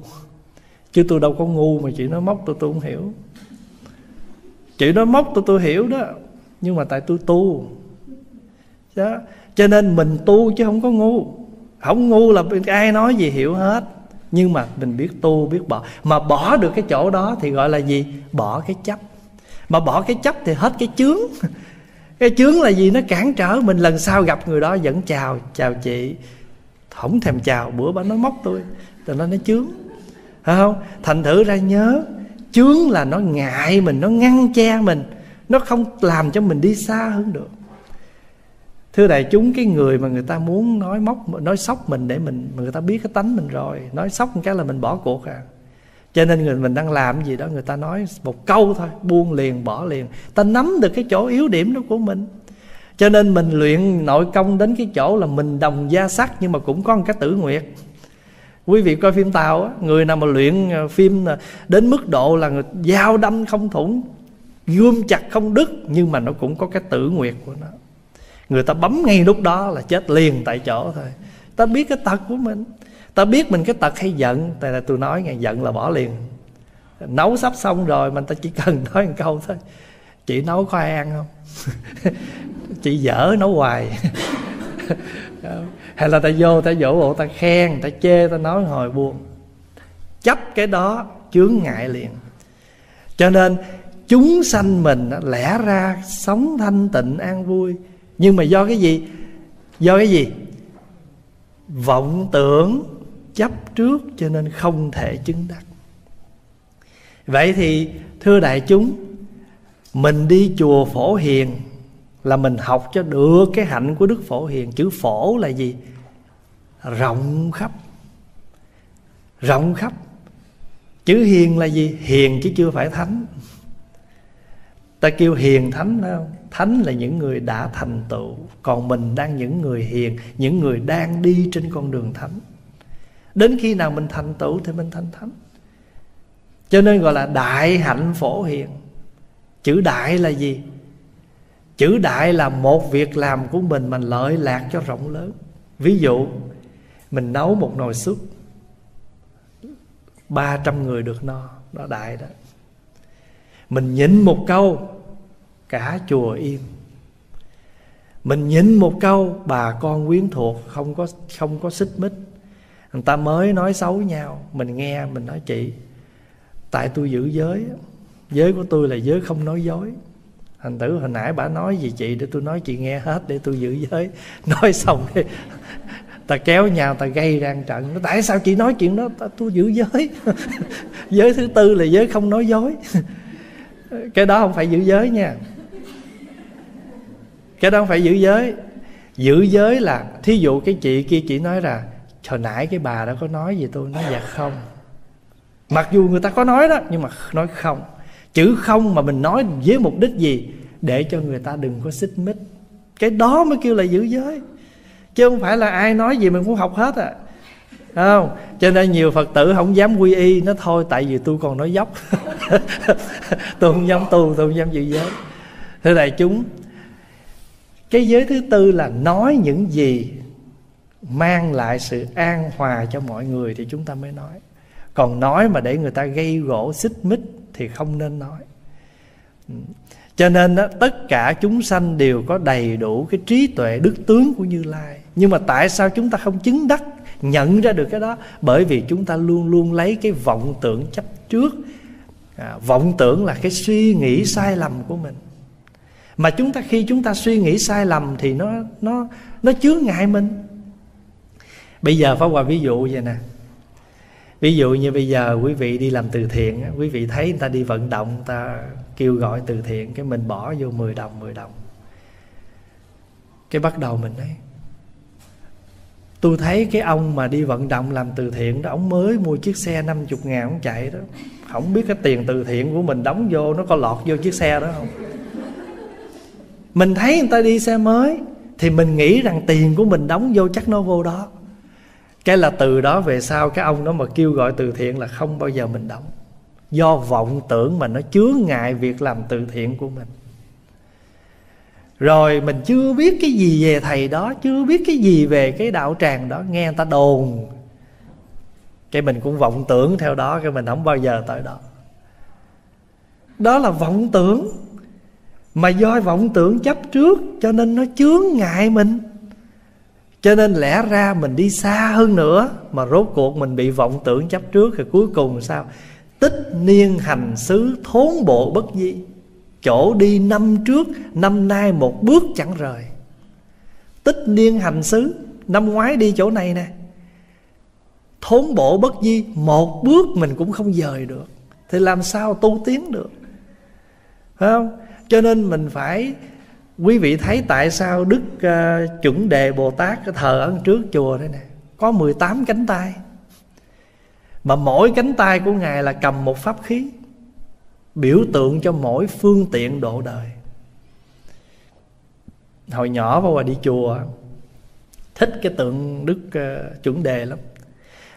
Chứ tôi đâu có ngu mà chị nói móc tôi không hiểu. Chị nói móc tôi hiểu đó. Nhưng mà tại tôi tu. Đó. Cho nên mình tu chứ không có ngu. Không ngu là ai nói gì hiểu hết. Nhưng mà mình biết tu, biết bỏ. Mà bỏ được cái chỗ đó thì gọi là gì? Bỏ cái chấp. Mà bỏ cái chấp thì hết cái chướng. Cái chướng là gì? Nó cản trở mình. Lần sau gặp người đó vẫn chào. Chào chị. Không thèm chào. Bữa bà nói móc tôi. Tại nó chướng. Phải không? Thành thử ra nhớ, chướng là nó ngại mình, nó ngăn che mình, nó không làm cho mình đi xa hơn được. Thưa đại chúng, cái người mà người ta muốn nói móc, nói sóc mình để mình, người ta biết cái tánh mình rồi, nói sóc một cái là mình bỏ cuộc à. Cho nên người mình đang làm gì đó, người ta nói một câu thôi, buông liền, bỏ liền. Ta nắm được cái chỗ yếu điểm đó của mình. Cho nên mình luyện nội công đến cái chỗ là mình đồng gia sắc, nhưng mà cũng có một cái tử nguyệt. Quý vị coi phim Tàu á, người nào mà luyện phim đến mức độ là người dao đâm không thủng, gươm chặt không đứt, nhưng mà nó cũng có cái tử nguyệt của nó. Người ta bấm ngay lúc đó là chết liền tại chỗ thôi. Ta biết cái tật của mình, ta biết mình cái tật hay giận. Tại là tôi nói ngày giận là bỏ liền. Nấu sắp xong rồi mà ta chỉ cần nói một câu thôi: chị nấu khoai ăn không? Chị dở nấu hoài. Hay là ta vô ta dỗ bộ, ta khen, ta chê, ta nói hồi buồn. Chấp cái đó chướng ngại liền. Cho nên chúng sanh mình lẽ ra sống thanh tịnh an vui, nhưng mà do cái gì? Do cái gì? Vọng tưởng chấp trước, cho nên không thể chứng đắc. Vậy thì thưa đại chúng, mình đi chùa Phổ Hiền là mình học cho được cái hạnh của Đức Phổ Hiền. Chữ phổ là gì? Rộng khắp. Rộng khắp. Chữ hiền là gì? Hiền chứ chưa phải thánh. Ta kêu hiền thánh phải không? Thánh là những người đã thành tựu, còn mình đang những người hiền, những người đang đi trên con đường thánh. Đến khi nào mình thành tựu thì mình thành thánh. Cho nên gọi là đại hạnh Phổ Hiền. Chữ đại là gì? Chữ đại là một việc làm của mình mà lợi lạc cho rộng lớn. Ví dụ mình nấu một nồi súp 300 người được no, đó đại đó. Mình nhịn một câu, cả chùa im. Mình nhịn một câu, bà con quyến thuộc không có xích mích. Người ta mới nói xấu nhau, mình nghe mình nói: chị, tại tôi giữ giới, giới của tôi là giới không nói dối. Thành tử hồi nãy bà nói gì chị, để tôi nói chị nghe hết để tôi giữ giới. Nói xong đi ta kéo nhau ta gây ra trận. Nó tại sao chị nói chuyện đó? Tôi giữ giới. Giới thứ tư là giới không nói dối. Cái đó không phải giữ giới nha. Cái đó không phải giữ giới. Giữ giới là thí dụ cái chị kia chị nói là: hồi nãy cái bà đó có nói gì tôi? Nói dạ không. Mặc dù người ta có nói đó, nhưng mà nói không. Chữ không mà mình nói với mục đích gì? Để cho người ta đừng có xích mích. Cái đó mới kêu là giữ giới. Chứ không phải là ai nói gì mình cũng học hết à. Không? Cho nên nhiều Phật tử không dám quy y. Nó thôi tại vì tôi còn nói dốc. Tôi không dám tu, tôi không dám giữ giới. Thưa đại chúng, cái giới thứ tư là nói những gì mang lại sự an hòa cho mọi người thì chúng ta mới nói. Còn nói mà để người ta gây gỗ xích mích thì không nên nói. Cho nên đó, tất cả chúng sanh đều có đầy đủ cái trí tuệ đức tướng của Như Lai. Nhưng mà tại sao chúng ta không chứng đắc, nhận ra được cái đó? Bởi vì chúng ta luôn luôn lấy cái vọng tưởng chấp trước. Vọng tưởng là cái suy nghĩ sai lầm của mình. Mà chúng ta khi chúng ta suy nghĩ sai lầm thì nó chướng ngại mình. Bây giờ Pháp Hòa ví dụ vậy nè. Ví dụ như bây giờ quý vị đi làm từ thiện, quý vị thấy người ta đi vận động, người ta kêu gọi từ thiện, cái mình bỏ vô 10 đồng. Cái bắt đầu mình nói: tôi thấy cái ông mà đi vận động làm từ thiện đó, ông mới mua chiếc xe 50 ngàn ông chạy đó. Không biết cái tiền từ thiện của mình đóng vô nó có lọt vô chiếc xe đó không. Mình thấy người ta đi xe mới thì mình nghĩ rằng tiền của mình đóng vô chắc nó vô đó. Cái là từ đó về sau cái ông đó mà kêu gọi từ thiện là không bao giờ mình đóng. Do vọng tưởng mà nó chướng ngại việc làm từ thiện của mình. Rồi mình chưa biết cái gì về thầy đó, chưa biết cái gì về cái đạo tràng đó, nghe người ta đồn, cái mình cũng vọng tưởng theo đó, cái mình không bao giờ tới đó. Đó là vọng tưởng. Mà do vọng tưởng chấp trước cho nên nó chướng ngại mình. Cho nên lẽ ra mình đi xa hơn nữa, mà rốt cuộc mình bị vọng tưởng chấp trước. Rồi cuối cùng sao? Tích niên hành xứ thốn bộ bất di. Chỗ đi năm trước, năm nay một bước chẳng rời. Tích niên hành xứ, năm ngoái đi chỗ này nè. Thốn bộ bất di, một bước mình cũng không dời được. Thì làm sao tu tiến được? Phải không? Cho nên mình phải... Quý vị thấy tại sao Đức Chuẩn Đề Bồ Tát thờ ở trước chùa đây nè, có 18 cánh tay. Mà mỗi cánh tay của Ngài là cầm một pháp khí, biểu tượng cho mỗi phương tiện độ đời. Hồi nhỏ Pháp Hòa đi chùa thích cái tượng Đức Chuẩn Đề lắm,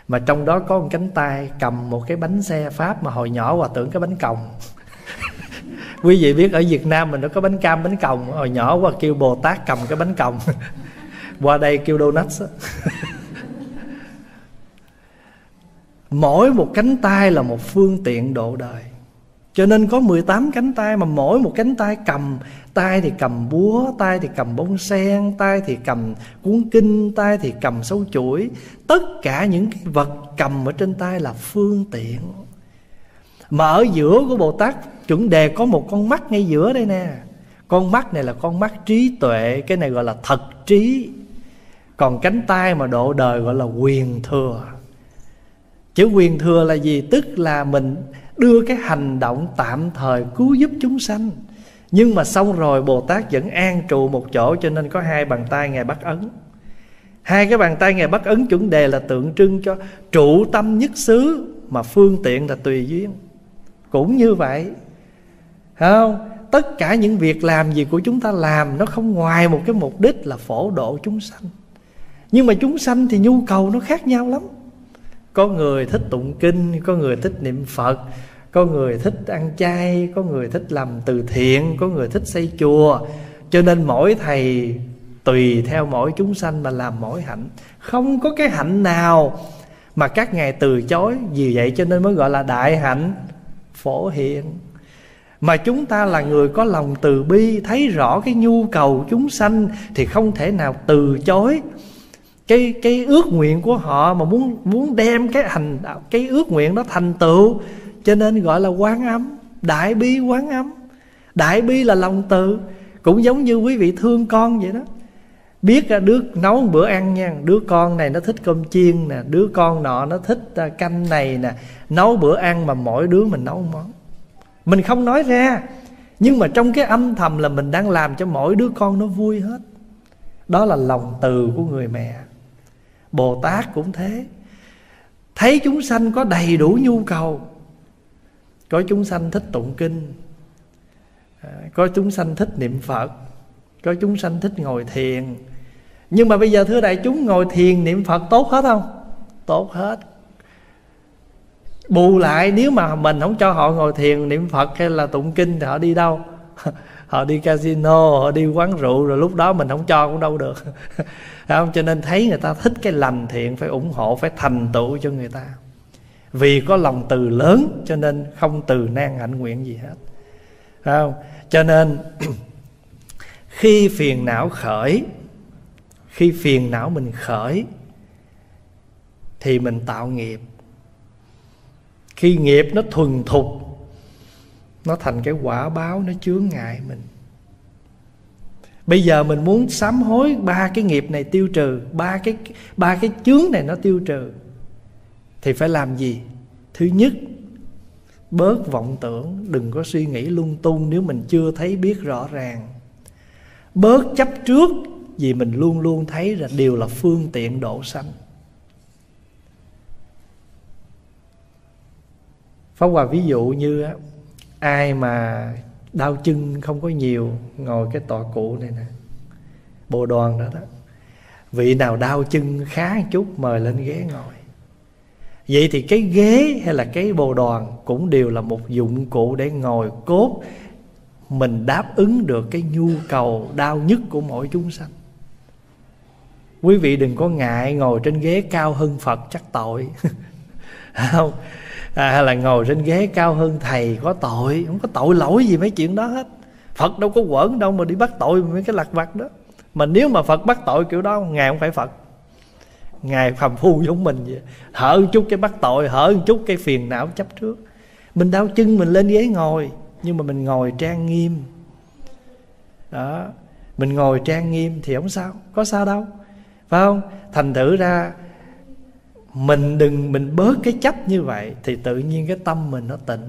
mà trong đó có một cánh tay cầm một cái bánh xe Pháp mà hồi nhỏ Hòa tưởng cái bánh còng. Quý vị biết ở Việt Nam mình nó có bánh cam, bánh còng, hồi nhỏ Hòa kêu Bồ Tát cầm cái bánh còng. Qua đây kêu donuts. Mỗi một cánh tay là một phương tiện độ đời. Cho nên có 18 cánh tay, mà mỗi một cánh tay cầm, tay thì cầm búa, tay thì cầm bông sen, tay thì cầm cuốn kinh, tay thì cầm sâu chuỗi. Tất cả những cái vật cầm ở trên tay là phương tiện. Mà ở giữa của Bồ Tát Chuẩn Đề có một con mắt ngay giữa đây nè. Con mắt này là con mắt trí tuệ, cái này gọi là thật trí. Còn cánh tay mà độ đời gọi là quyền thừa. Chữ quyền thừa là gì? Tức là mình đưa cái hành động tạm thời cứu giúp chúng sanh, nhưng mà xong rồi Bồ Tát vẫn an trụ một chỗ, cho nên có hai bàn tay Ngài bắt ấn. Hai cái bàn tay Ngài bắt ấn Chuẩn Đề là tượng trưng cho trụ tâm nhất xứ, mà phương tiện là tùy duyên. Cũng như vậy, phải không? Tất cả những việc làm gì của chúng ta làm nó không ngoài một cái mục đích là phổ độ chúng sanh. Nhưng mà chúng sanh thì nhu cầu nó khác nhau lắm. Có người thích tụng kinh, có người thích niệm Phật, có người thích ăn chay, có người thích làm từ thiện, có người thích xây chùa. Cho nên mỗi thầy tùy theo mỗi chúng sanh mà làm mỗi hạnh. Không có cái hạnh nào mà các ngài từ chối. Vì vậy cho nên mới gọi là đại hạnh Phổ Hiền. Mà chúng ta là người có lòng từ bi, thấy rõ cái nhu cầu chúng sanh thì không thể nào từ chối cái ước nguyện của họ, mà muốn đem cái ước nguyện đó thành tựu, cho nên gọi là Quan Âm, đại bi Quan Âm. Đại bi là lòng từ. Cũng giống như quý vị thương con vậy đó, biết đứa nấu một bữa ăn nha, đứa con này nó thích cơm chiên nè, đứa con nọ nó thích canh này nè, nấu bữa ăn mà mỗi đứa mình nấu món, mình không nói ra, nhưng mà trong cái âm thầm là mình đang làm cho mỗi đứa con nó vui hết. Đó là lòng từ của người mẹ. Bồ Tát cũng thế, thấy chúng sanh có đầy đủ nhu cầu. Có chúng sanh thích tụng kinh, có chúng sanh thích niệm Phật, có chúng sanh thích ngồi thiền. Nhưng mà bây giờ thưa đại chúng, ngồi thiền niệm Phật tốt hết không? Tốt hết. Bù lại nếu mà mình không cho họ ngồi thiền niệm Phật hay là tụng kinh thì họ đi đâu? Họ đi casino, họ đi quán rượu, rồi lúc đó mình không cho cũng đâu được. Không? Cho nên thấy người ta thích cái lành thiện, phải ủng hộ, phải thành tựu cho người ta. Vì có lòng từ lớn cho nên không từ nan hạnh nguyện gì hết. Không? Cho nên khi phiền não khởi, khi phiền não mình khởi thì mình tạo nghiệp. Khi nghiệp nó thuần thục, nó thành cái quả báo, nó chướng ngại mình. Bây giờ mình muốn sám hối ba cái nghiệp này tiêu trừ, ba cái chướng này nó tiêu trừ, thì phải làm gì? Thứ nhất, bớt vọng tưởng, đừng có suy nghĩ lung tung nếu mình chưa thấy biết rõ ràng. Bớt chấp trước, vì mình luôn luôn thấy là điều là phương tiện độ sanh. Pháp Hòa ví dụ như á, ai mà đau chân không có nhiều, ngồi cái tọa cụ này nè, bồ đoàn đó đó. Vị nào đau chân khá một chút mời lên ghế ngồi. Vậy thì cái ghế hay là cái bồ đoàn cũng đều là một dụng cụ để ngồi cốt mình đáp ứng được cái nhu cầu đau nhất của mỗi chúng sanh. Quý vị đừng có ngại ngồi trên ghế cao hơn Phật chắc tội. Không? Hay là ngồi trên ghế cao hơn thầy có tội. Không có tội lỗi gì mấy chuyện đó hết. Phật đâu có quẩn đâu mà đi bắt tội mấy cái lặt vặt đó. Mà nếu mà Phật bắt tội kiểu đó, Ngài không phải Phật, Ngài phàm phu giống mình vậy. Hở một chút cái bắt tội, hở một chút cái phiền não chấp trước. Mình đau chân mình lên ghế ngồi, nhưng mà mình ngồi trang nghiêm đó. Mình ngồi trang nghiêm thì không sao, có sao đâu, phải không? Thành thử ra mình bớt cái chấp như vậy thì tự nhiên cái tâm mình nó tịnh.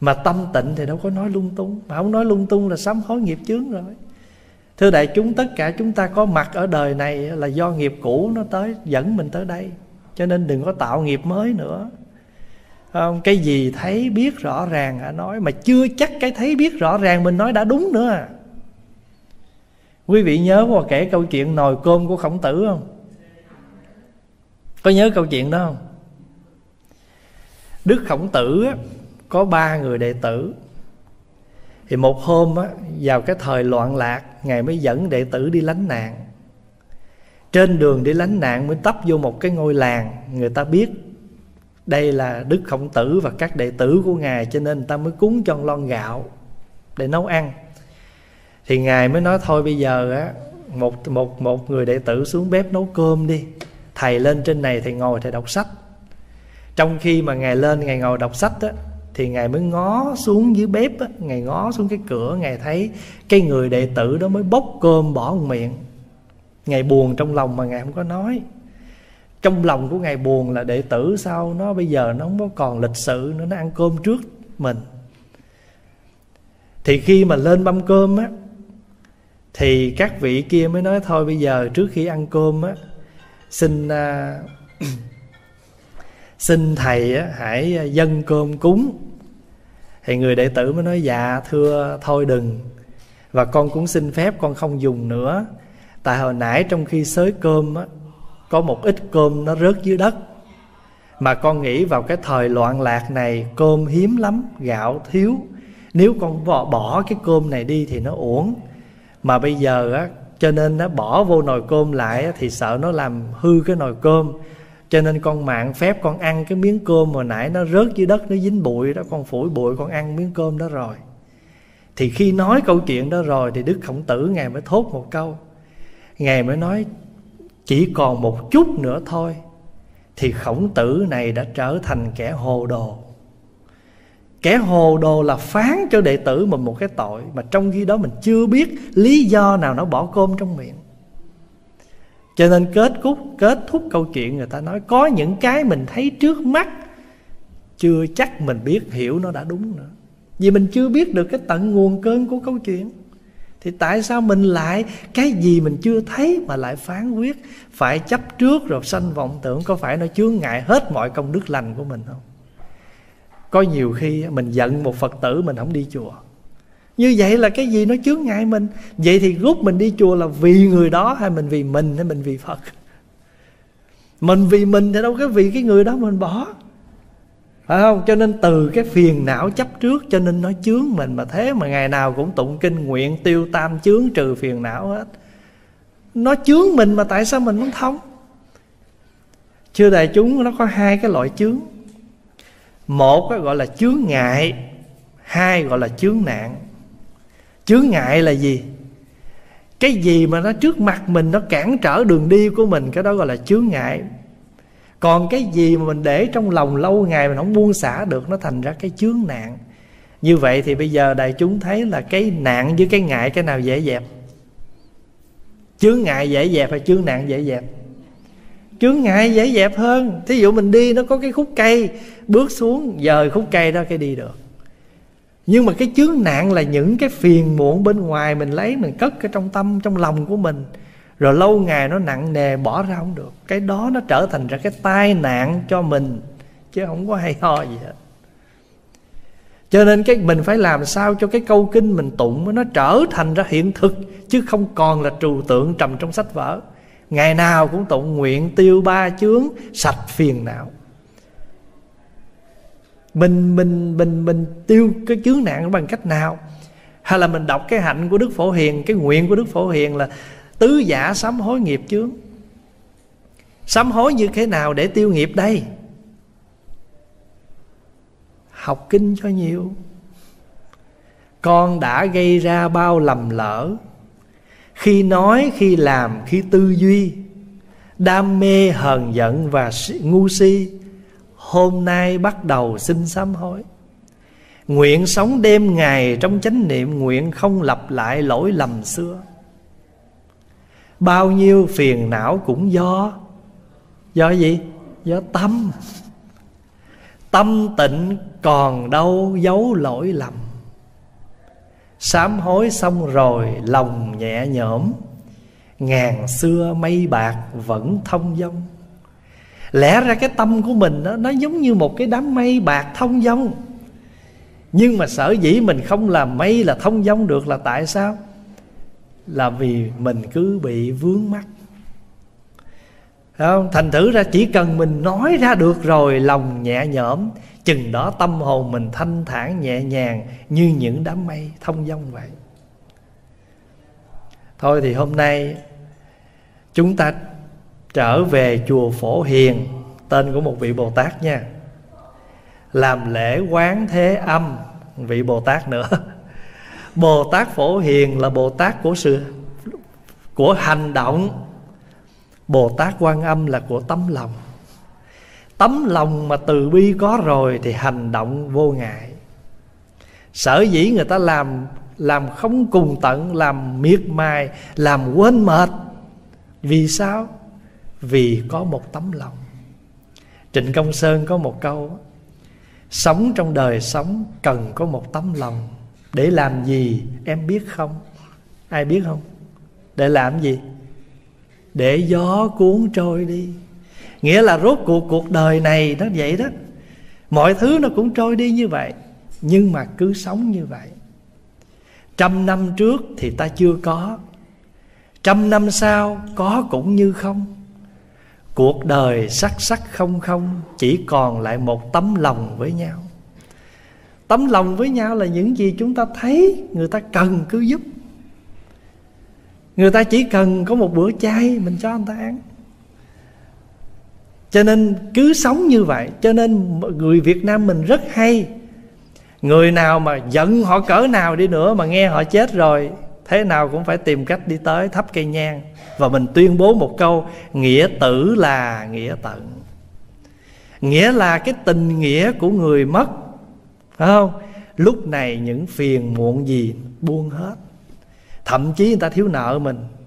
Mà tâm tịnh thì đâu có nói lung tung, mà không nói lung tung là sám hối nghiệp chướng rồi. Thưa đại chúng, tất cả chúng ta có mặt ở đời này là do nghiệp cũ nó tới dẫn mình tới đây, cho nên đừng có tạo nghiệp mới nữa. Cái gì thấy biết rõ ràng hả nói, mà chưa chắc cái thấy biết rõ ràng mình nói đã đúng nữa. Quý vị nhớ qua kể câu chuyện nồi cơm của Khổng Tử không? Có nhớ câu chuyện đó không? Đức Khổng Tử có 3 người đệ tử. Thì một hôm vào cái thời loạn lạc, Ngài mới dẫn đệ tử đi lánh nạn. Trên đường đi lánh nạn mới tấp vô một cái ngôi làng. Người ta biết đây là Đức Khổng Tử và các đệ tử của Ngài, cho nên người ta mới cúng cho lon gạo để nấu ăn. Thì Ngài mới nói thôi bây giờ một người đệ tử xuống bếp nấu cơm đi, thầy lên trên này thầy ngồi thầy đọc sách. Trong khi mà Ngài lên Ngài ngồi đọc sách á, thì Ngài mới ngó xuống dưới bếp á, Ngài ngó xuống cái cửa, Ngài thấy cái người đệ tử đó mới bốc cơm bỏ một miệng. Ngài buồn trong lòng mà Ngài không có nói. Trong lòng của Ngài buồn là đệ tử sao nó bây giờ nó không có còn lịch sự nữa, nó ăn cơm trước mình. Thì khi mà lên mâm cơm á, thì các vị kia mới nói thôi bây giờ trước khi ăn cơm á, xin thầy á, hãy dâng cơm cúng. Thì người đệ tử mới nói dạ thưa thôi đừng, và con cũng xin phép con không dùng nữa. Tại hồi nãy trong khi xới cơm á, có một ít cơm nó rớt dưới đất, mà con nghĩ vào cái thời loạn lạc này cơm hiếm lắm, gạo thiếu, nếu con bỏ cái cơm này đi thì nó uổng. Mà bây giờ á, cho nên nó bỏ vô nồi cơm lại á, thì sợ nó làm hư cái nồi cơm, cho nên con mạn phép con ăn cái miếng cơm hồi nãy nó rớt dưới đất, nó dính bụi đó, con phủi bụi con ăn miếng cơm đó rồi. Thì khi nói câu chuyện đó rồi thì Đức Khổng Tử Ngài mới thốt một câu. Ngài mới nói chỉ còn một chút nữa thôi thì Khổng Tử này đã trở thành kẻ hồ đồ. Kẻ hồ đồ là phán cho đệ tử mình một cái tội, mà trong khi đó mình chưa biết lý do nào nó bỏ cơm trong miệng. Cho nên kết thúc câu chuyện người ta nói có những cái mình thấy trước mắt chưa chắc mình biết hiểu nó đã đúng nữa, vì mình chưa biết được cái tận nguồn cơn của câu chuyện. Thì tại sao mình lại cái gì mình chưa thấy mà lại phán quyết, phải chấp trước rồi sanh vọng tưởng? Có phải nó chướng ngại hết mọi công đức lành của mình không? Có nhiều khi mình giận một Phật tử mình không đi chùa, như vậy là cái gì nó chướng ngại mình? Vậy thì rút mình đi chùa là vì người đó, hay mình vì mình, hay mình vì Phật? Mình vì mình thì đâu có vì cái người đó mình bỏ, phải không? Cho nên từ cái phiền não chấp trước cho nên nó chướng mình. Mà thế mà ngày nào cũng tụng kinh nguyện tiêu tam chướng trừ phiền não hết, nó chướng mình mà tại sao mình không thông? Chưa đại chúng, nó có hai cái loại chướng. Một gọi là chướng ngại, hai gọi là chướng nạn. Chướng ngại là gì? Cái gì mà nó trước mặt mình nó cản trở đường đi của mình, cái đó gọi là chướng ngại. Còn cái gì mà mình để trong lòng lâu ngày mình không buông xả được, nó thành ra cái chướng nạn. Như vậy thì bây giờ đại chúng thấy là cái nạn với cái ngại cái nào dễ dẹp? Chướng ngại dễ dẹp hay chướng nạn dễ dẹp? Chướng ngại dễ dẹp hơn. Thí dụ mình đi nó có cái khúc cây, bước xuống dời khúc cây đó cái đi được. Nhưng mà cái chướng nạn là những cái phiền muộn bên ngoài mình lấy mình cất ở trong tâm, trong lòng của mình, rồi lâu ngày nó nặng nề bỏ ra không được. Cái đó nó trở thành ra cái tai nạn cho mình, chứ không có hay ho gì hết. Cho nên cái mình phải làm sao cho cái câu kinh mình tụng nó trở thành ra hiện thực, chứ không còn là trừu tượng trầm trong sách vở. Ngày nào cũng tụng nguyện tiêu ba chướng sạch phiền não. Mình tiêu cái chướng nạn bằng cách nào? Hay là mình đọc cái hạnh của Đức Phổ Hiền, cái nguyện của Đức Phổ Hiền là tứ giả sám hối nghiệp chướng. Sám hối như thế nào để tiêu nghiệp đây? Học kinh cho nhiều. Con đã gây ra bao lầm lỡ khi nói, khi làm, khi tư duy, đam mê, hờn giận và ngu si. Hôm nay bắt đầu xin sám hối. Nguyện sống đêm ngày trong chánh niệm, nguyện không lặp lại lỗi lầm xưa. Bao nhiêu phiền não cũng do gì? Do tâm. Tâm tịnh còn đâu giấu lỗi lầm. Sám hối xong rồi lòng nhẹ nhõm, ngàn xưa mây bạc vẫn thông dong. Lẽ ra cái tâm của mình đó, nó giống như một cái đám mây bạc thông dong. Nhưng mà sở dĩ mình không làm mây là thông dong được là tại sao? là vì mình cứ bị vướng mắc. Thành thử ra chỉ cần mình nói ra được rồi, lòng nhẹ nhõm, chừng đó tâm hồn mình thanh thản nhẹ nhàng như những đám mây thông dong vậy. Thôi thì hôm nay chúng ta trở về chùa Phổ Hiền, tên của một vị Bồ Tát nha, làm lễ Quán Thế Âm, vị Bồ Tát nữa. Bồ Tát Phổ Hiền là Bồ Tát của sự, của hành động. Bồ Tát Quan Âm là của tấm lòng. Tấm lòng mà từ bi có rồi thì hành động vô ngại. Sở dĩ người ta làm không cùng tận, làm miệt mài, làm quên mệt, vì sao? Vì có một tấm lòng. Trịnh Công Sơn có một câu: sống trong đời sống cần có một tấm lòng. Để làm gì em biết không? Ai biết không? Để làm gì? Để gió cuốn trôi đi. Nghĩa là rốt cuộc cuộc đời này nó vậy đó, mọi thứ nó cũng trôi đi như vậy, nhưng mà cứ sống như vậy. 100 năm trước thì ta chưa có, 100 năm sau có cũng như không. Cuộc đời sắc sắc không không, chỉ còn lại một tấm lòng với nhau. Tấm lòng với nhau là những gì chúng ta thấy người ta cần cứ giúp. Người ta chỉ cần có một bữa chay mình cho người ta ăn. Cho nên cứ sống như vậy. Cho nên người Việt Nam mình rất hay. Người nào mà giận họ cỡ nào đi nữa mà nghe họ chết rồi, thế nào cũng phải tìm cách đi tới thắp cây nhang. Và mình tuyên bố một câu: nghĩa tử là nghĩa tận. Nghĩa là cái tình nghĩa của người mất, phải không? Lúc này những phiền muộn gì buông hết. Thậm chí người ta thiếu nợ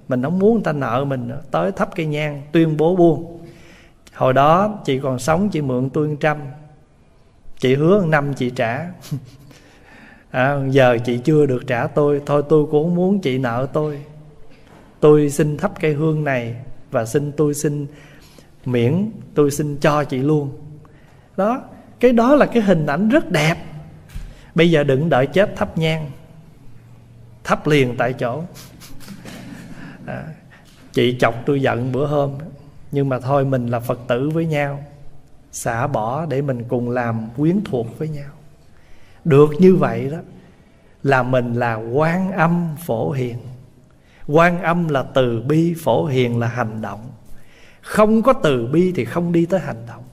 mình không muốn người ta nợ mình nữa, tới thắp cây nhang tuyên bố buông. Hồi đó chị còn sống chị mượn tôi 100, chị hứa 1 năm chị trả. Giờ chị chưa được trả tôi, thôi tôi cũng không muốn chị nợ tôi. Tôi xin thắp cây hương này và tôi xin cho chị luôn. Đó, cái đó là cái hình ảnh rất đẹp. Bây giờ đừng đợi chết thắp nhang, thắp liền tại chỗ. Chị chọc tôi giận bữa hôm, nhưng mà thôi, mình là Phật tử với nhau, xả bỏ để mình cùng làm quyến thuộc với nhau. Được như vậy đó là mình là Quan Âm Phổ Hiền. Quan Âm là từ bi, Phổ Hiền là hành động. Không có từ bi thì không đi tới hành động.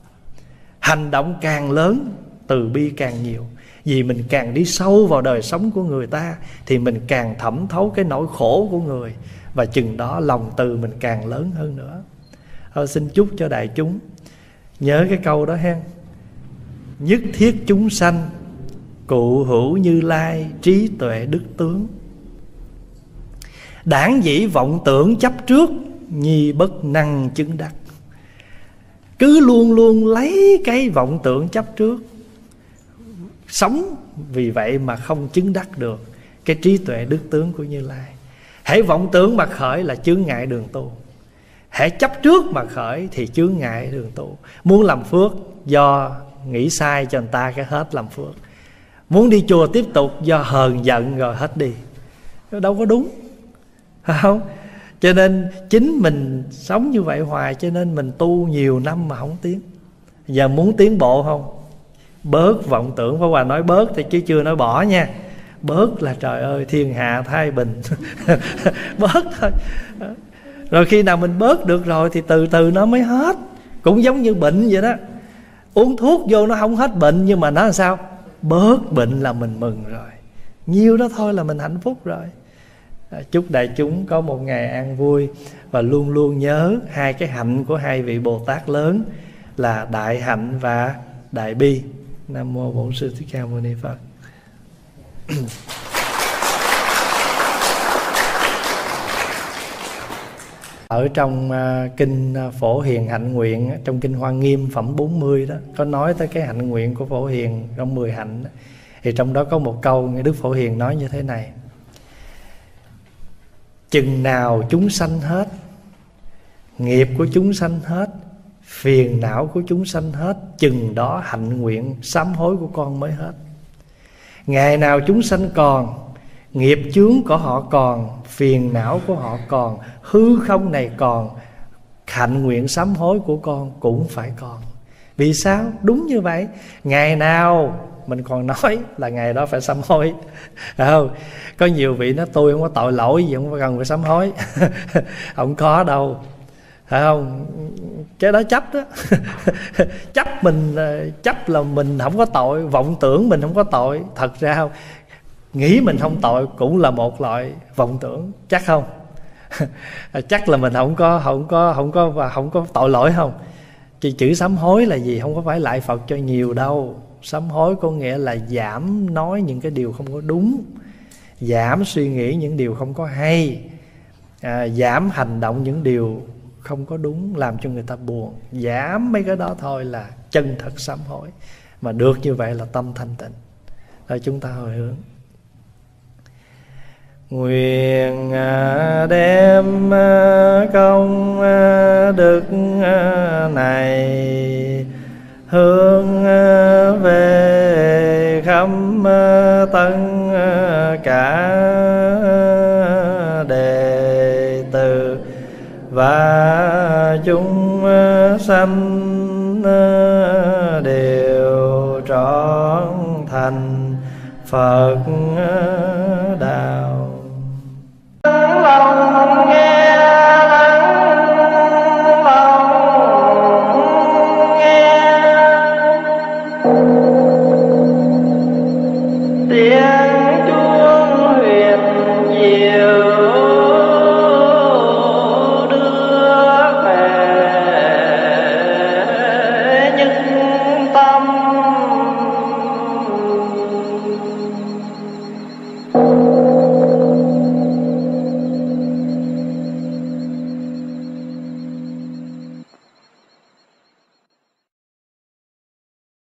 Hành động càng lớn, từ bi càng nhiều. Vì mình càng đi sâu vào đời sống của người ta thì mình càng thẩm thấu cái nỗi khổ của người, và chừng đó lòng từ mình càng lớn hơn nữa. Xin chúc cho đại chúng nhớ cái câu đó ha: nhất thiết chúng sanh, cụ hữu Như Lai, trí tuệ đức tướng. Đảng dĩ vọng tưởng chấp trước, nhi bất năng chứng đắc. Cứ luôn luôn lấy cái vọng tưởng chấp trước sống, vì vậy mà không chứng đắc được cái trí tuệ đức tướng của Như Lai. Hễ vọng tưởng mà khởi là chướng ngại đường tu, hễ chấp trước mà khởi thì chướng ngại đường tu. Muốn làm phước do nghĩ sai cho người ta cái hết làm phước, muốn đi chùa tiếp tục do hờn giận rồi hết đi, đâu có đúng, phải không? Cho nên chính mình sống như vậy hoài, cho nên mình tu nhiều năm mà không tiến. Giờ muốn tiến bộ không? Bớt vọng tưởng. Pháp Hòa nói bớt thì chứ chưa nói bỏ nha. Bớt là trời ơi, thiên hạ thái bình. Bớt thôi. Rồi khi nào mình bớt được rồi thì từ từ nó mới hết. Cũng giống như bệnh vậy đó, uống thuốc vô nó không hết bệnh, nhưng mà nó làm sao? Bớt bệnh là mình mừng rồi. Nhiêu đó thôi là mình hạnh phúc rồi. Chúc đại chúng có một ngày an vui, và luôn luôn nhớ hai cái hạnh của hai vị Bồ Tát lớn là đại hạnh và đại bi. Nam Mô Bổn Sư Thích Ca Mâu Ni Phật. Ở trong kinh Phổ Hiền hạnh nguyện, trong kinh Hoa Nghiêm phẩm 40 đó, có nói tới cái hạnh nguyện của Phổ Hiền trong 10 hạnh. Thì trong đó có một câu Đức Phổ Hiền nói như thế này: chừng nào chúng sanh hết, nghiệp của chúng sanh hết, phiền não của chúng sanh hết, chừng đó hạnh nguyện sám hối của con mới hết. Ngày nào chúng sanh còn, nghiệp chướng của họ còn, phiền não của họ còn, hư không này còn, hạnh nguyện sám hối của con cũng phải còn. Vì sao? Đúng như vậy. Ngày nào mình còn nói là ngày đó phải sám hối. Không? Có nhiều vị nói tôi không có tội lỗi gì, không có cần phải sám hối. Không có đâu. Phải không? Cái đó chấp đó. Chấp là mình không có tội, vọng tưởng mình không có tội. Thật ra không? Nghĩ mình không tội cũng là một loại vọng tưởng, chắc không? Chắc là mình không có tội lỗi không? Chỉ chữ sám hối là gì? Không có phải lại Phật cho nhiều đâu. Sám hối có nghĩa là giảm nói những cái điều không có đúng, giảm suy nghĩ những điều không có hay, giảm hành động những điều không có đúng làm cho người ta buồn. Giảm mấy cái đó thôi là chân thật sám hối. Mà được như vậy là tâm thanh tịnh. Rồi chúng ta hồi hướng. Nguyện đem công đức này hướng về khắp tất cả đệ tử và chúng sanh đều trọn thành Phật đạo.